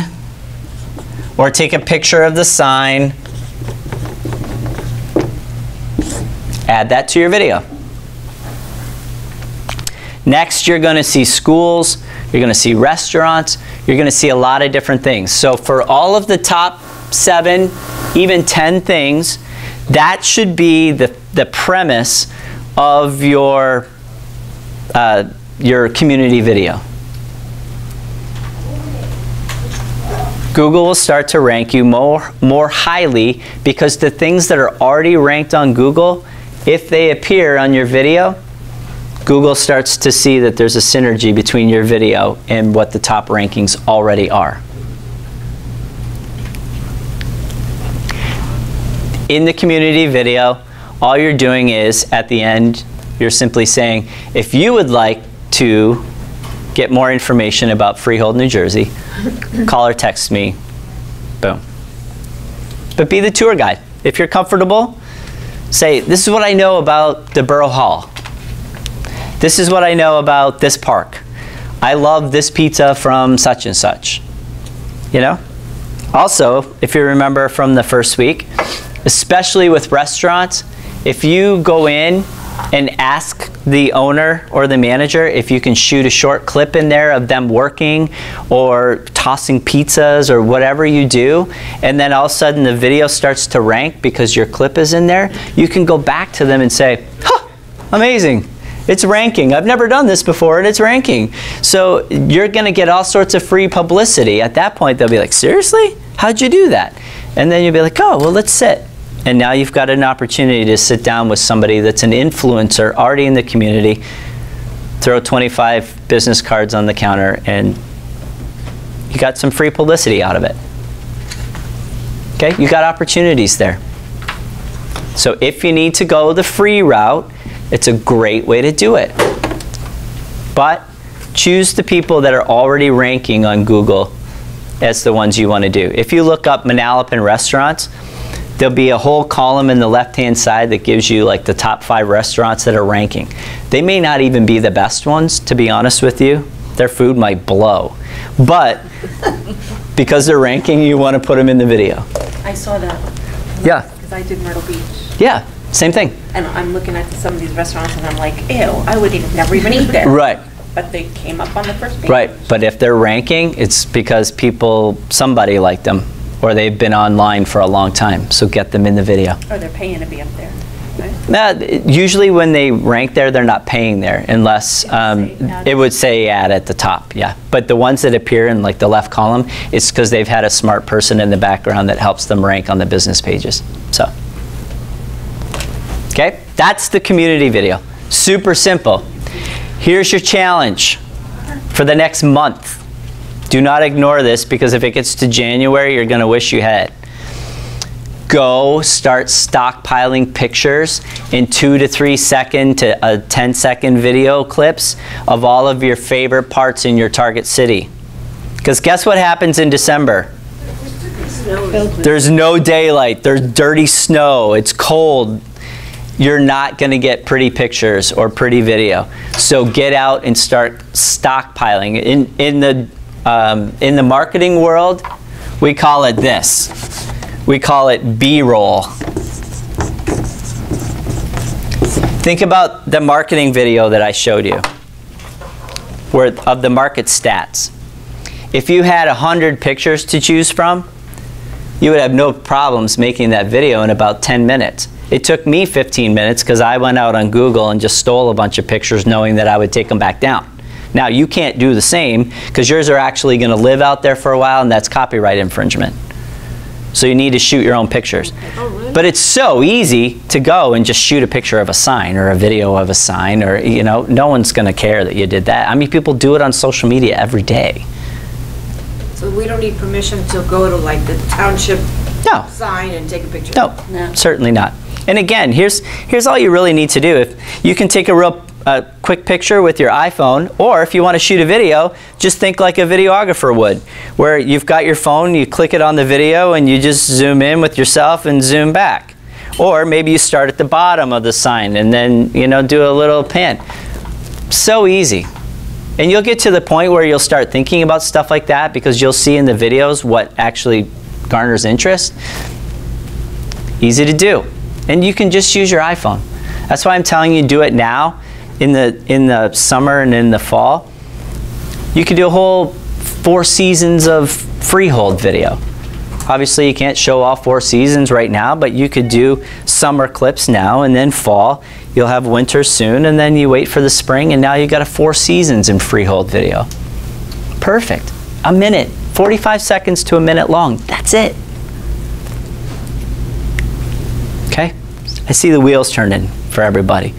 or take a picture of the sign, add that to your video. Next, you're going to see schools, you're going to see restaurants, you're going to see a lot of different things. So for all of the top seven, even ten things, that should be the, the premise of your, uh, your community video. Google will start to rank you more, more highly, because the things that are already ranked on Google, if they appear on your video, Google starts to see that there's a synergy between your video and what the top rankings already are. In the community video, all you're doing is, at the end, you're simply saying, if you would like to get more information about Freehold, New Jersey, call or text me. Boom. But be the tour guide. If you're comfortable, say, this is what I know about the Borough Hall. This is what I know about this park. I love this pizza from such and such. You know? Also, if you remember from the first week, especially with restaurants, if you go in and ask the owner or the manager if you can shoot a short clip in there of them working or tossing pizzas or whatever you do, and then all of a sudden the video starts to rank because your clip is in there, you can go back to them and say, huh, amazing. It's ranking. I've never done this before, and it's ranking. So you're going to get all sorts of free publicity. At that point, they'll be like, seriously? How'd you do that? And then you'll be like, oh, well, let's sit. And now you've got an opportunity to sit down with somebody that's an influencer already in the community, throw twenty-five business cards on the counter, and you got some free publicity out of it. Okay? You got opportunities there. So if you need to go the free route, it's a great way to do it. But choose the people that are already ranking on Google as the ones you want to do. If you look up Manalapan restaurants, there'll be a whole column in the left-hand side that gives you like the top five restaurants that are ranking. They may not even be the best ones, to be honest with you. Their food might blow. But because they're ranking, you want to put them in the video. I saw that. Yeah. Because I did Myrtle Beach. Yeah. Same thing. And I'm looking at some of these restaurants and I'm like, ew, I would even, never even eat there. Right. But they came up on the first page. Right. But if they're ranking, it's because people, somebody liked them, or they've been online for a long time. So get them in the video. Or they're paying to be up there. Right? Nah, usually when they rank there, they're not paying there, unless um, it would say ad at the top. Yeah. But the ones that appear in like the left column, it's because they've had a smart person in the background that helps them rank on the business pages. So. Okay, that's the community video. Super simple. Here's your challenge for the next month. Do not ignore this, because if it gets to January, you're going to wish you had. Go start stockpiling pictures in two to three second to a ten second video clips of all of your favorite parts in your target city. Because guess what happens in December? There's no daylight, there's dirty snow, it's cold. You're not going to get pretty pictures or pretty video. So get out and start stockpiling. In, in, the, um, in the marketing world, we call it this. We call it B-roll. Think about the marketing video that I showed you, where, of the market stats. if you had one hundred pictures to choose from, you would have no problems making that video in about ten minutes. It took me fifteen minutes because I went out on Google and just stole a bunch of pictures knowing that I would take them back down. Now you can't do the same because yours are actually going to live out there for a while, and that's copyright infringement. So you need to shoot your own pictures. Oh, really? But it's so easy to go and just shoot a picture of a sign or a video of a sign, or, you know, no one's going to care that you did that. I mean, people do it on social media every day. So we don't need permission to go to like the township no. sign and take a picture? No, no, certainly not. And again, here's, here's all you really need to do. If you can take a real a quick picture with your iPhone, or if you want to shoot a video, just think like a videographer would, where you've got your phone, you click it on the video, and you just zoom in with yourself and zoom back. Or maybe you start at the bottom of the sign and then, you know, do a little pan. So easy. And you'll get to the point where you'll start thinking about stuff like that because you'll see in the videos what actually garners interest. Easy to do. And you can just use your iPhone. That's why I'm telling you, do it now. In the, in the summer and in the fall, you could do a whole four seasons of Freehold video. Obviously, you can't show all four seasons right now, but you could do summer clips now, and then fall. You'll have winter soon, and then you wait for the spring, and now you've got a four seasons in Freehold video. Perfect. A minute, forty-five seconds to a minute long. That's it. Okay? I see the wheels turning for everybody.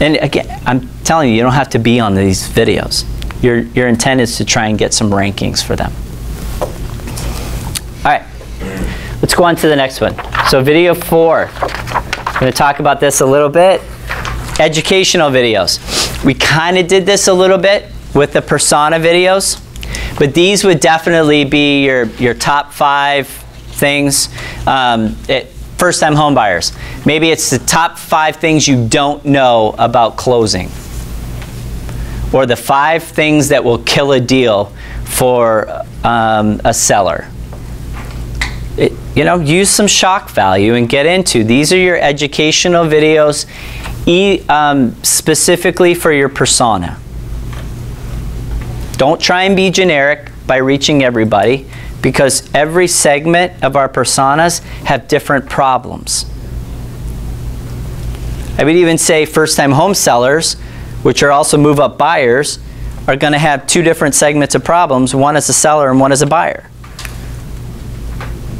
And again, I'm telling you, you don't have to be on these videos. Your, your intent is to try and get some rankings for them. All right, let's go on to the next one. So video four, I'm going to talk about this a little bit. Educational videos. We kind of did this a little bit with the persona videos, but these would definitely be your, your top five things. Um, it, First-time home buyers. Maybe it's the top five things you don't know about closing, or the five things that will kill a deal for um, a seller. It, you know, use some shock value and get into. These are your educational videos, e um, specifically for your persona. Don't try and be generic by reaching everybody, because every segment of our personas have different problems. I would even say first-time home sellers, which are also move-up buyers, are going to have two different segments of problems. One is a seller and one is a buyer.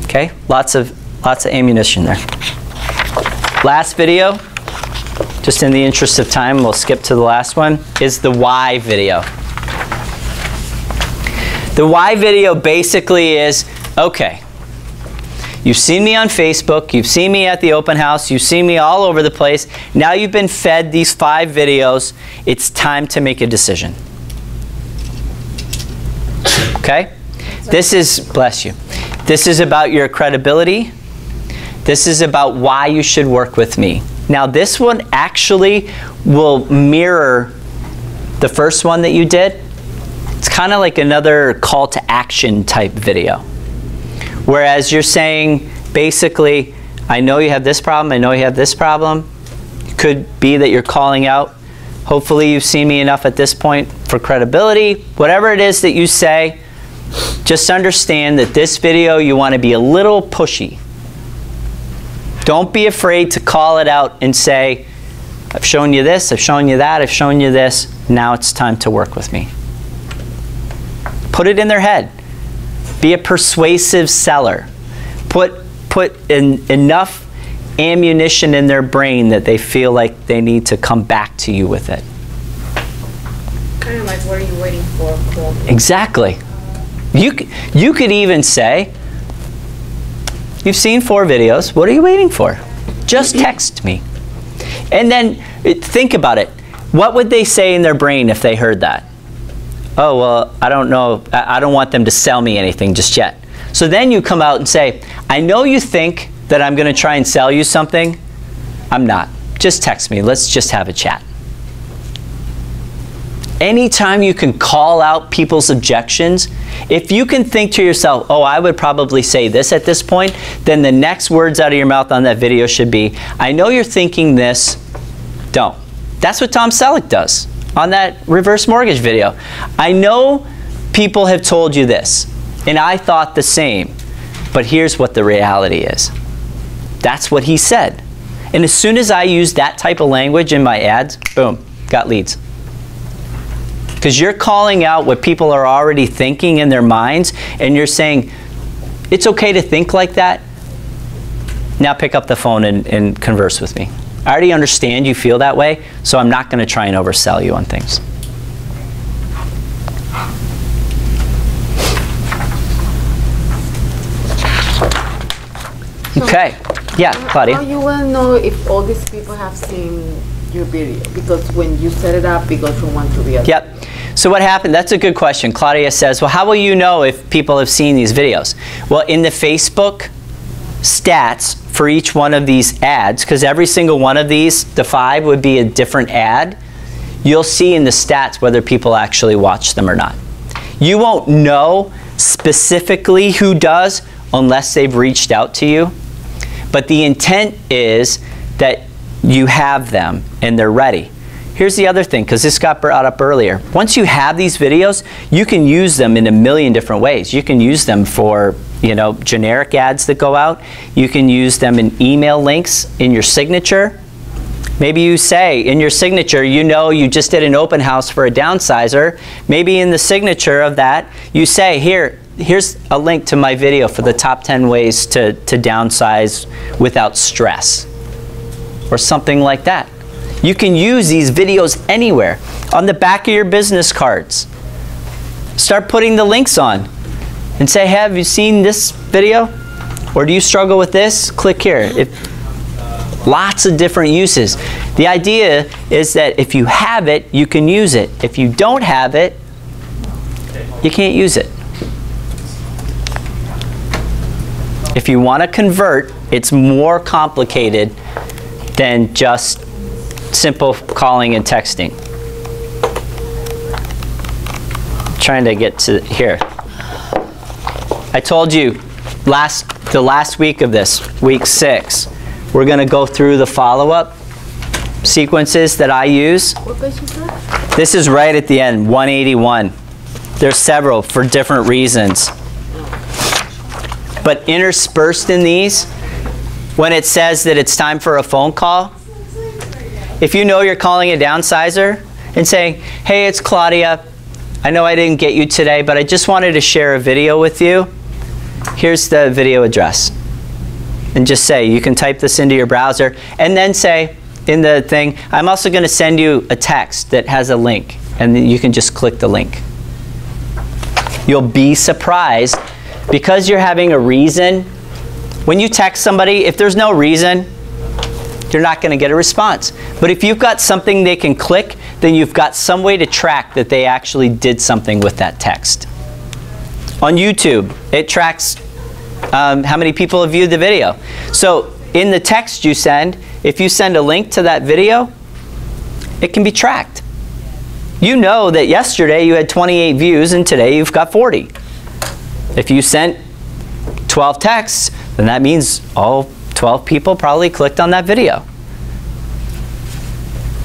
Okay, lots of, lots of ammunition there. Last video, just in the interest of time, we'll skip to the last one, is the why video. The why video basically is, okay, you've seen me on Facebook, you've seen me at the open house, you've seen me all over the place, now you've been fed these five videos, it's time to make a decision. Okay? This is, bless you, this is about your credibility, this is about why you should work with me. Now this one actually will mirror the first one that you did. It's kind of like another call to action type video. Whereas you're saying, basically, I know you have this problem, I know you have this problem. It could be that you're calling out. Hopefully you've seen me enough at this point for credibility. Whatever it is that you say, just understand that this video you want to be a little pushy. Don't be afraid to call it out and say, I've shown you this, I've shown you that, I've shown you this, now it's time to work with me. Put it in their head. Be a persuasive seller. Put, put in enough ammunition in their brain that they feel like they need to come back to you with it. Kind of like, what are you waiting for? Exactly. You, you could even say, you've seen four videos, what are you waiting for? Just text me. And then think about it. What would they say in their brain if they heard that? Oh, well, I don't know, I don't want them to sell me anything just yet. So then you come out and say, I know you think that I'm going to try and sell you something. I'm not. Just text me. Let's just have a chat. Anytime you can call out people's objections, if you can think to yourself, oh, I would probably say this at this point, then the next words out of your mouth on that video should be, I know you're thinking this, don't. That's what Tom Selleck does on that reverse mortgage video. I know People have told you this, and I thought the same, but here's what the reality is. That's what he said. And as soon as I used that type of language in my ads, boom, got leads. Because you're calling out what people are already thinking in their minds, and you're saying, it's okay to think like that. Now pick up the phone and, and converse with me. I already understand you feel that way, so I'm not going to try and oversell you on things. Okay. Yeah, Claudia. How you will know if all these people have seen your video? Because when you set it up, it goes from one to the other. Yep. So what happened? That's a good question. Claudia says, well, how will you know if people have seen these videos? Well, in the Facebook stats for each one of these ads, because every single one of these, the five, would be a different ad, you'll see in the stats whether people actually watch them or not. You won't know specifically who does unless they've reached out to you. But the intent is that you have them and they're ready. Here's the other thing, because this got brought up earlier. Once you have these videos, you can use them in a million different ways. You can use them for, you know, generic ads that go out. You can use them in email links, in your signature. Maybe you say in your signature, you know, you just did an open house for a downsizer. Maybe in the signature of that, you say, here, here's a link to my video for the top ten ways to, to downsize without stress, or something like that. You can use these videos anywhere. On the back of your business cards, start putting the links on and say, have you seen this video? Or do you struggle with this? Click here. If, lots of different uses. The idea is that if you have it, you can use it. If you don't have it, you can't use it. If you want to convert, it's more complicated than just simple calling and texting. I'm trying to get to here. I told you last the last week of this, week six, we're going to go through the follow-up sequences that I use. What page is that? This is right at the end, one eighty-one. There's several for different reasons. But interspersed in these, when it says that it's time for a phone call, if you know you're calling a downsizer and saying, hey, it's Claudia, I know I didn't get you today, but I just wanted to share a video with you. Here's the video address. And just say, you can type this into your browser, and then say in the thing, I'm also going to send you a text that has a link, and then you can just click the link. You'll be surprised. Because you're having a reason, when you text somebody, if there's no reason, you're not going to get a response. But if you've got something they can click, then you've got some way to track that they actually did something with that text. On YouTube, it tracks um, how many people have viewed the video. So in the text you send, if you send a link to that video, it can be tracked. You know that yesterday you had twenty-eight views and today you've got forty. If you sent twelve texts, then that means all twelve people probably clicked on that video.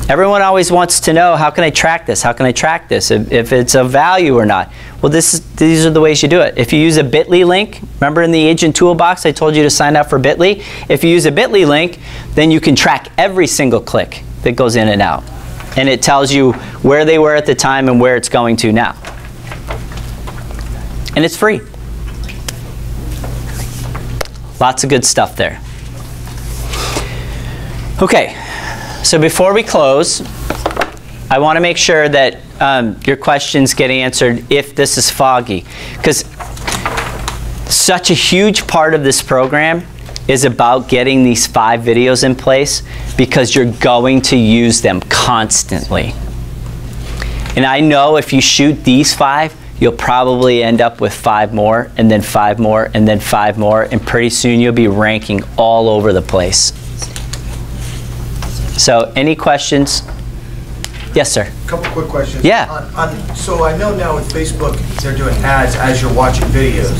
Everyone always wants to know, how can I track this? How can I track this? If, if it's of value or not. Well, this is, these are the ways you do it. If you use a Bitly link, remember in the agent toolbox I told you to sign up for Bitly? If you use a Bitly link, then you can track every single click that goes in and out. And it tells you where they were at the time and where it's going to now. And it's free. Lots of good stuff there. Okay, so before we close, I want to make sure that um, your questions get answered if this is foggy, because such a huge part of this program is about getting these five videos in place, because you're going to use them constantly. And I know if you shoot these five, you'll probably end up with five more, and then five more, and then five more, and pretty soon you'll be ranking all over the place. So any questions? Yes, sir? A couple quick questions. Yeah. On, on, so I know now with Facebook, they're doing ads as you're watching videos.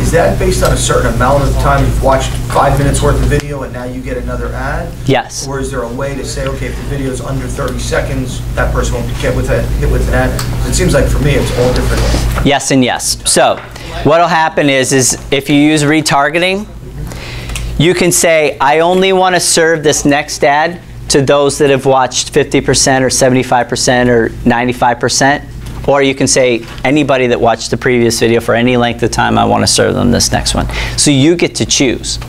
Is that based on a certain amount of time you've watched five minutes worth of video and now you get another ad? Yes. Or is there a way to say, okay, if the video is under thirty seconds, that person won't get with a, hit with an ad? It seems like for me it's all different. Yes and yes. So what'll happen is, is if you use retargeting, you can say, I only want to serve this next ad to those that have watched fifty percent or seventy-five percent or ninety-five percent. Or you can say, anybody that watched the previous video for any length of time, I want to serve them this next one. So you get to choose.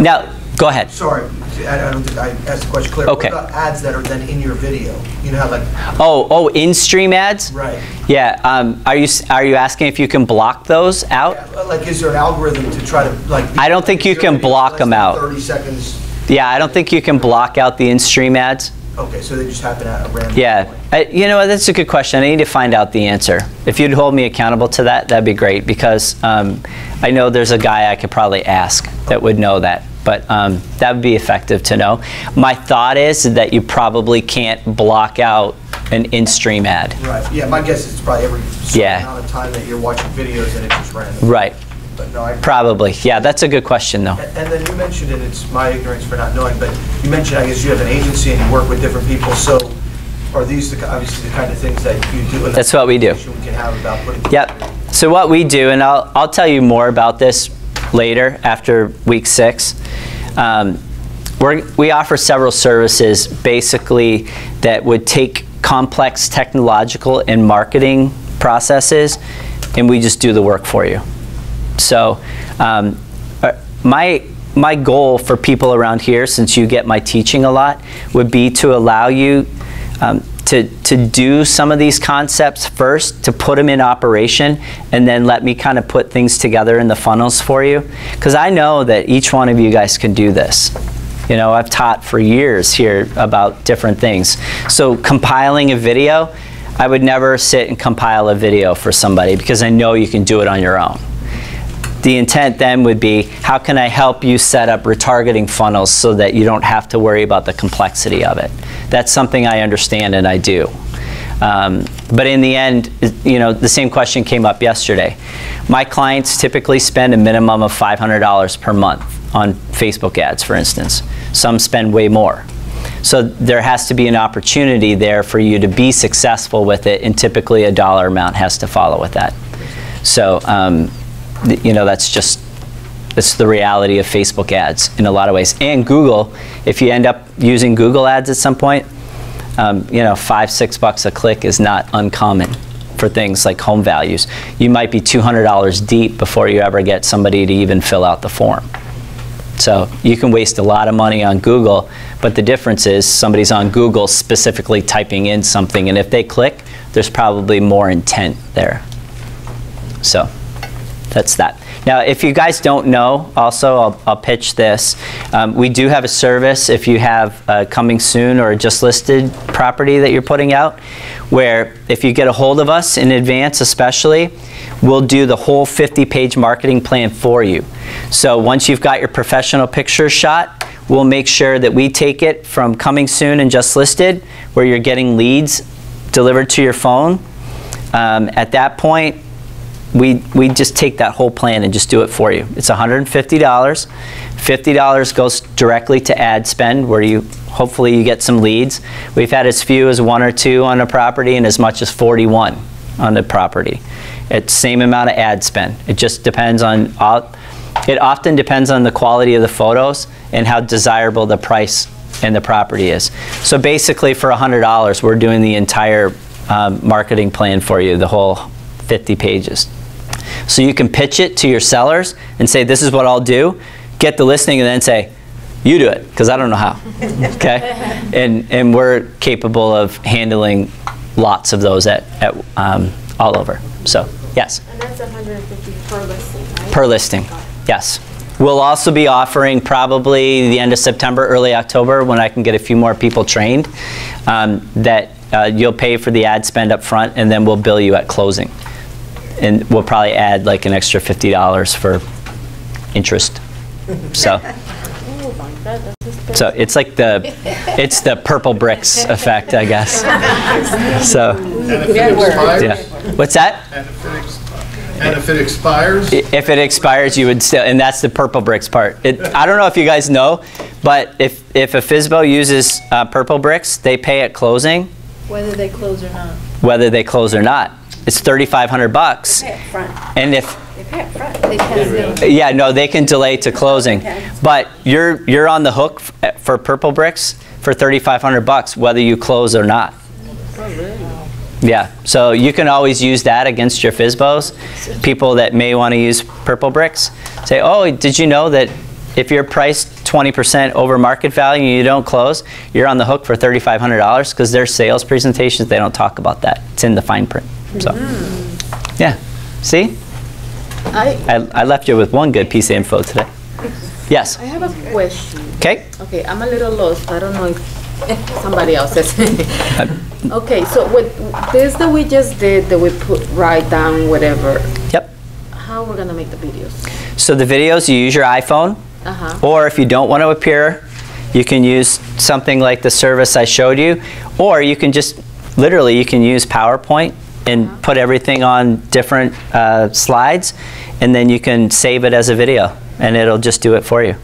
Now, go ahead. Sorry, I don't think I asked the question clearly. Okay. What about ads that are then in your video? You know how like... Oh, oh, in-stream ads? Right. Yeah, um, are you are you asking if you can block those out? Yeah, like is there an algorithm to try to like... I don't think you can block them out. thirty seconds. Yeah, I don't think you can block out the in-stream ads. Okay, so they just happen at a random yeah. point. I, you know, that's a good question. I need to find out the answer. If you'd hold me accountable to that, that'd be great, because um, I know there's a guy I could probably ask that would know that, but um, that would be effective to know. My thought is that you probably can't block out an in-stream ad. Right, yeah, my guess is it's probably every certain yeah. amount of time that you're watching videos and it's just random. Right. But no, I probably, yeah, that's a good question though. And, and then you mentioned, and it's my ignorance for not knowing, but you mentioned, I guess you have an agency and you work with different people, so are these the, obviously the kind of things that you do? And that's what we do. We can have about putting yep. So what we do, and I'll, I'll tell you more about this later after week six, um, we're, we offer several services basically that would take complex technological and marketing processes and we just do the work for you. So um, my, my goal for people around here, since you get my teaching a lot, would be to allow you um, to, to do some of these concepts first, to put them in operation, and then let me kind of put things together in the funnels for you. Because I know that each one of you guys can do this. You know, I've taught for years here about different things. So compiling a video, I would never sit and compile a video for somebody because I know you can do it on your own. The intent then would be, how can I help you set up retargeting funnels so that you don't have to worry about the complexity of it? That's something I understand and I do. Um, but in the end, you know, the same question came up yesterday. My clients typically spend a minimum of five hundred dollars per month on Facebook ads, for instance. Some spend way more. So there has to be an opportunity there for you to be successful with it, and typically a dollar amount has to follow with that. So. Um, You know, that's just, that's the reality of Facebook ads in a lot of ways. And Google, if you end up using Google ads at some point, um, you know, five, six bucks a click is not uncommon for things like home values. You might be two hundred dollars deep before you ever get somebody to even fill out the form. So you can waste a lot of money on Google, but the difference is somebody's on Google specifically typing in something, and if they click, there's probably more intent there. So. That's that. Now, if you guys don't know, also, I'll, I'll pitch this. Um, we do have a service if you have a coming soon or just listed property that you're putting out, where if you get a hold of us in advance especially, we'll do the whole fifty page marketing plan for you. So once you've got your professional picture shot, we'll make sure that we take it from coming soon and just listed, where you're getting leads delivered to your phone. Um, at that point, We, we just take that whole plan and just do it for you. It's one hundred fifty dollars. fifty dollars goes directly to ad spend, where you hopefully you get some leads. We've had as few as one or two on a property and as much as forty-one on the property. It's same amount of ad spend. It just depends on, it often depends on the quality of the photos and how desirable the price and the property is. So basically for one hundred dollars, we're doing the entire um, marketing plan for you, the whole fifty pages. So you can pitch it to your sellers and say, this is what I'll do, get the listing, and then say, you do it, because I don't know how, okay? And, and we're capable of handling lots of those at, at um, all over, so yes. And that's one hundred fifty per listing, right? Per listing, yes. We'll also be offering probably the end of September, early October, when I can get a few more people trained, um, that uh, you'll pay for the ad spend up front, and then we'll bill you at closing. And we'll probably add like an extra fifty dollars for interest. So, so it's like the, it's the Purple Bricks effect, I guess. So, yeah. What's that? And if it expires? If it expires, you would still, and that's the Purple Bricks part. It, I don't know if you guys know, but if, if a F S B O uses uh, Purple Bricks, they pay at closing. Whether they close or not. Whether they close or not. It's thirty-five hundred bucks. They pay up front. And if, they pay up front. They can yeah, no, they can delay to closing. Okay. But you're, you're on the hook f for Purple Bricks for thirty-five hundred bucks, whether you close or not. Oh, really? Yeah, so you can always use that against your F S B Os. People that may want to use Purple Bricks say, oh, did you know that if you're priced twenty percent over market value and you don't close, you're on the hook for thirty-five hundred dollars, because their sales presentations, they don't talk about that. It's in the fine print. So, mm-hmm. yeah, see? I, I, I left you with one good piece of info today. Yes? I have a question. Okay. Okay, I'm a little lost. I don't know if somebody else says. Okay, so with this that we just did, that we put right down whatever. Yep. How we're gonna make the videos? So the videos, you use your iPhone, uh-huh. or if you don't want to appear, you can use something like the service I showed you, or you can just literally you can use PowerPoint and uh-huh. put everything on different uh, slides, and then you can save it as a video, and it'll just do it for you.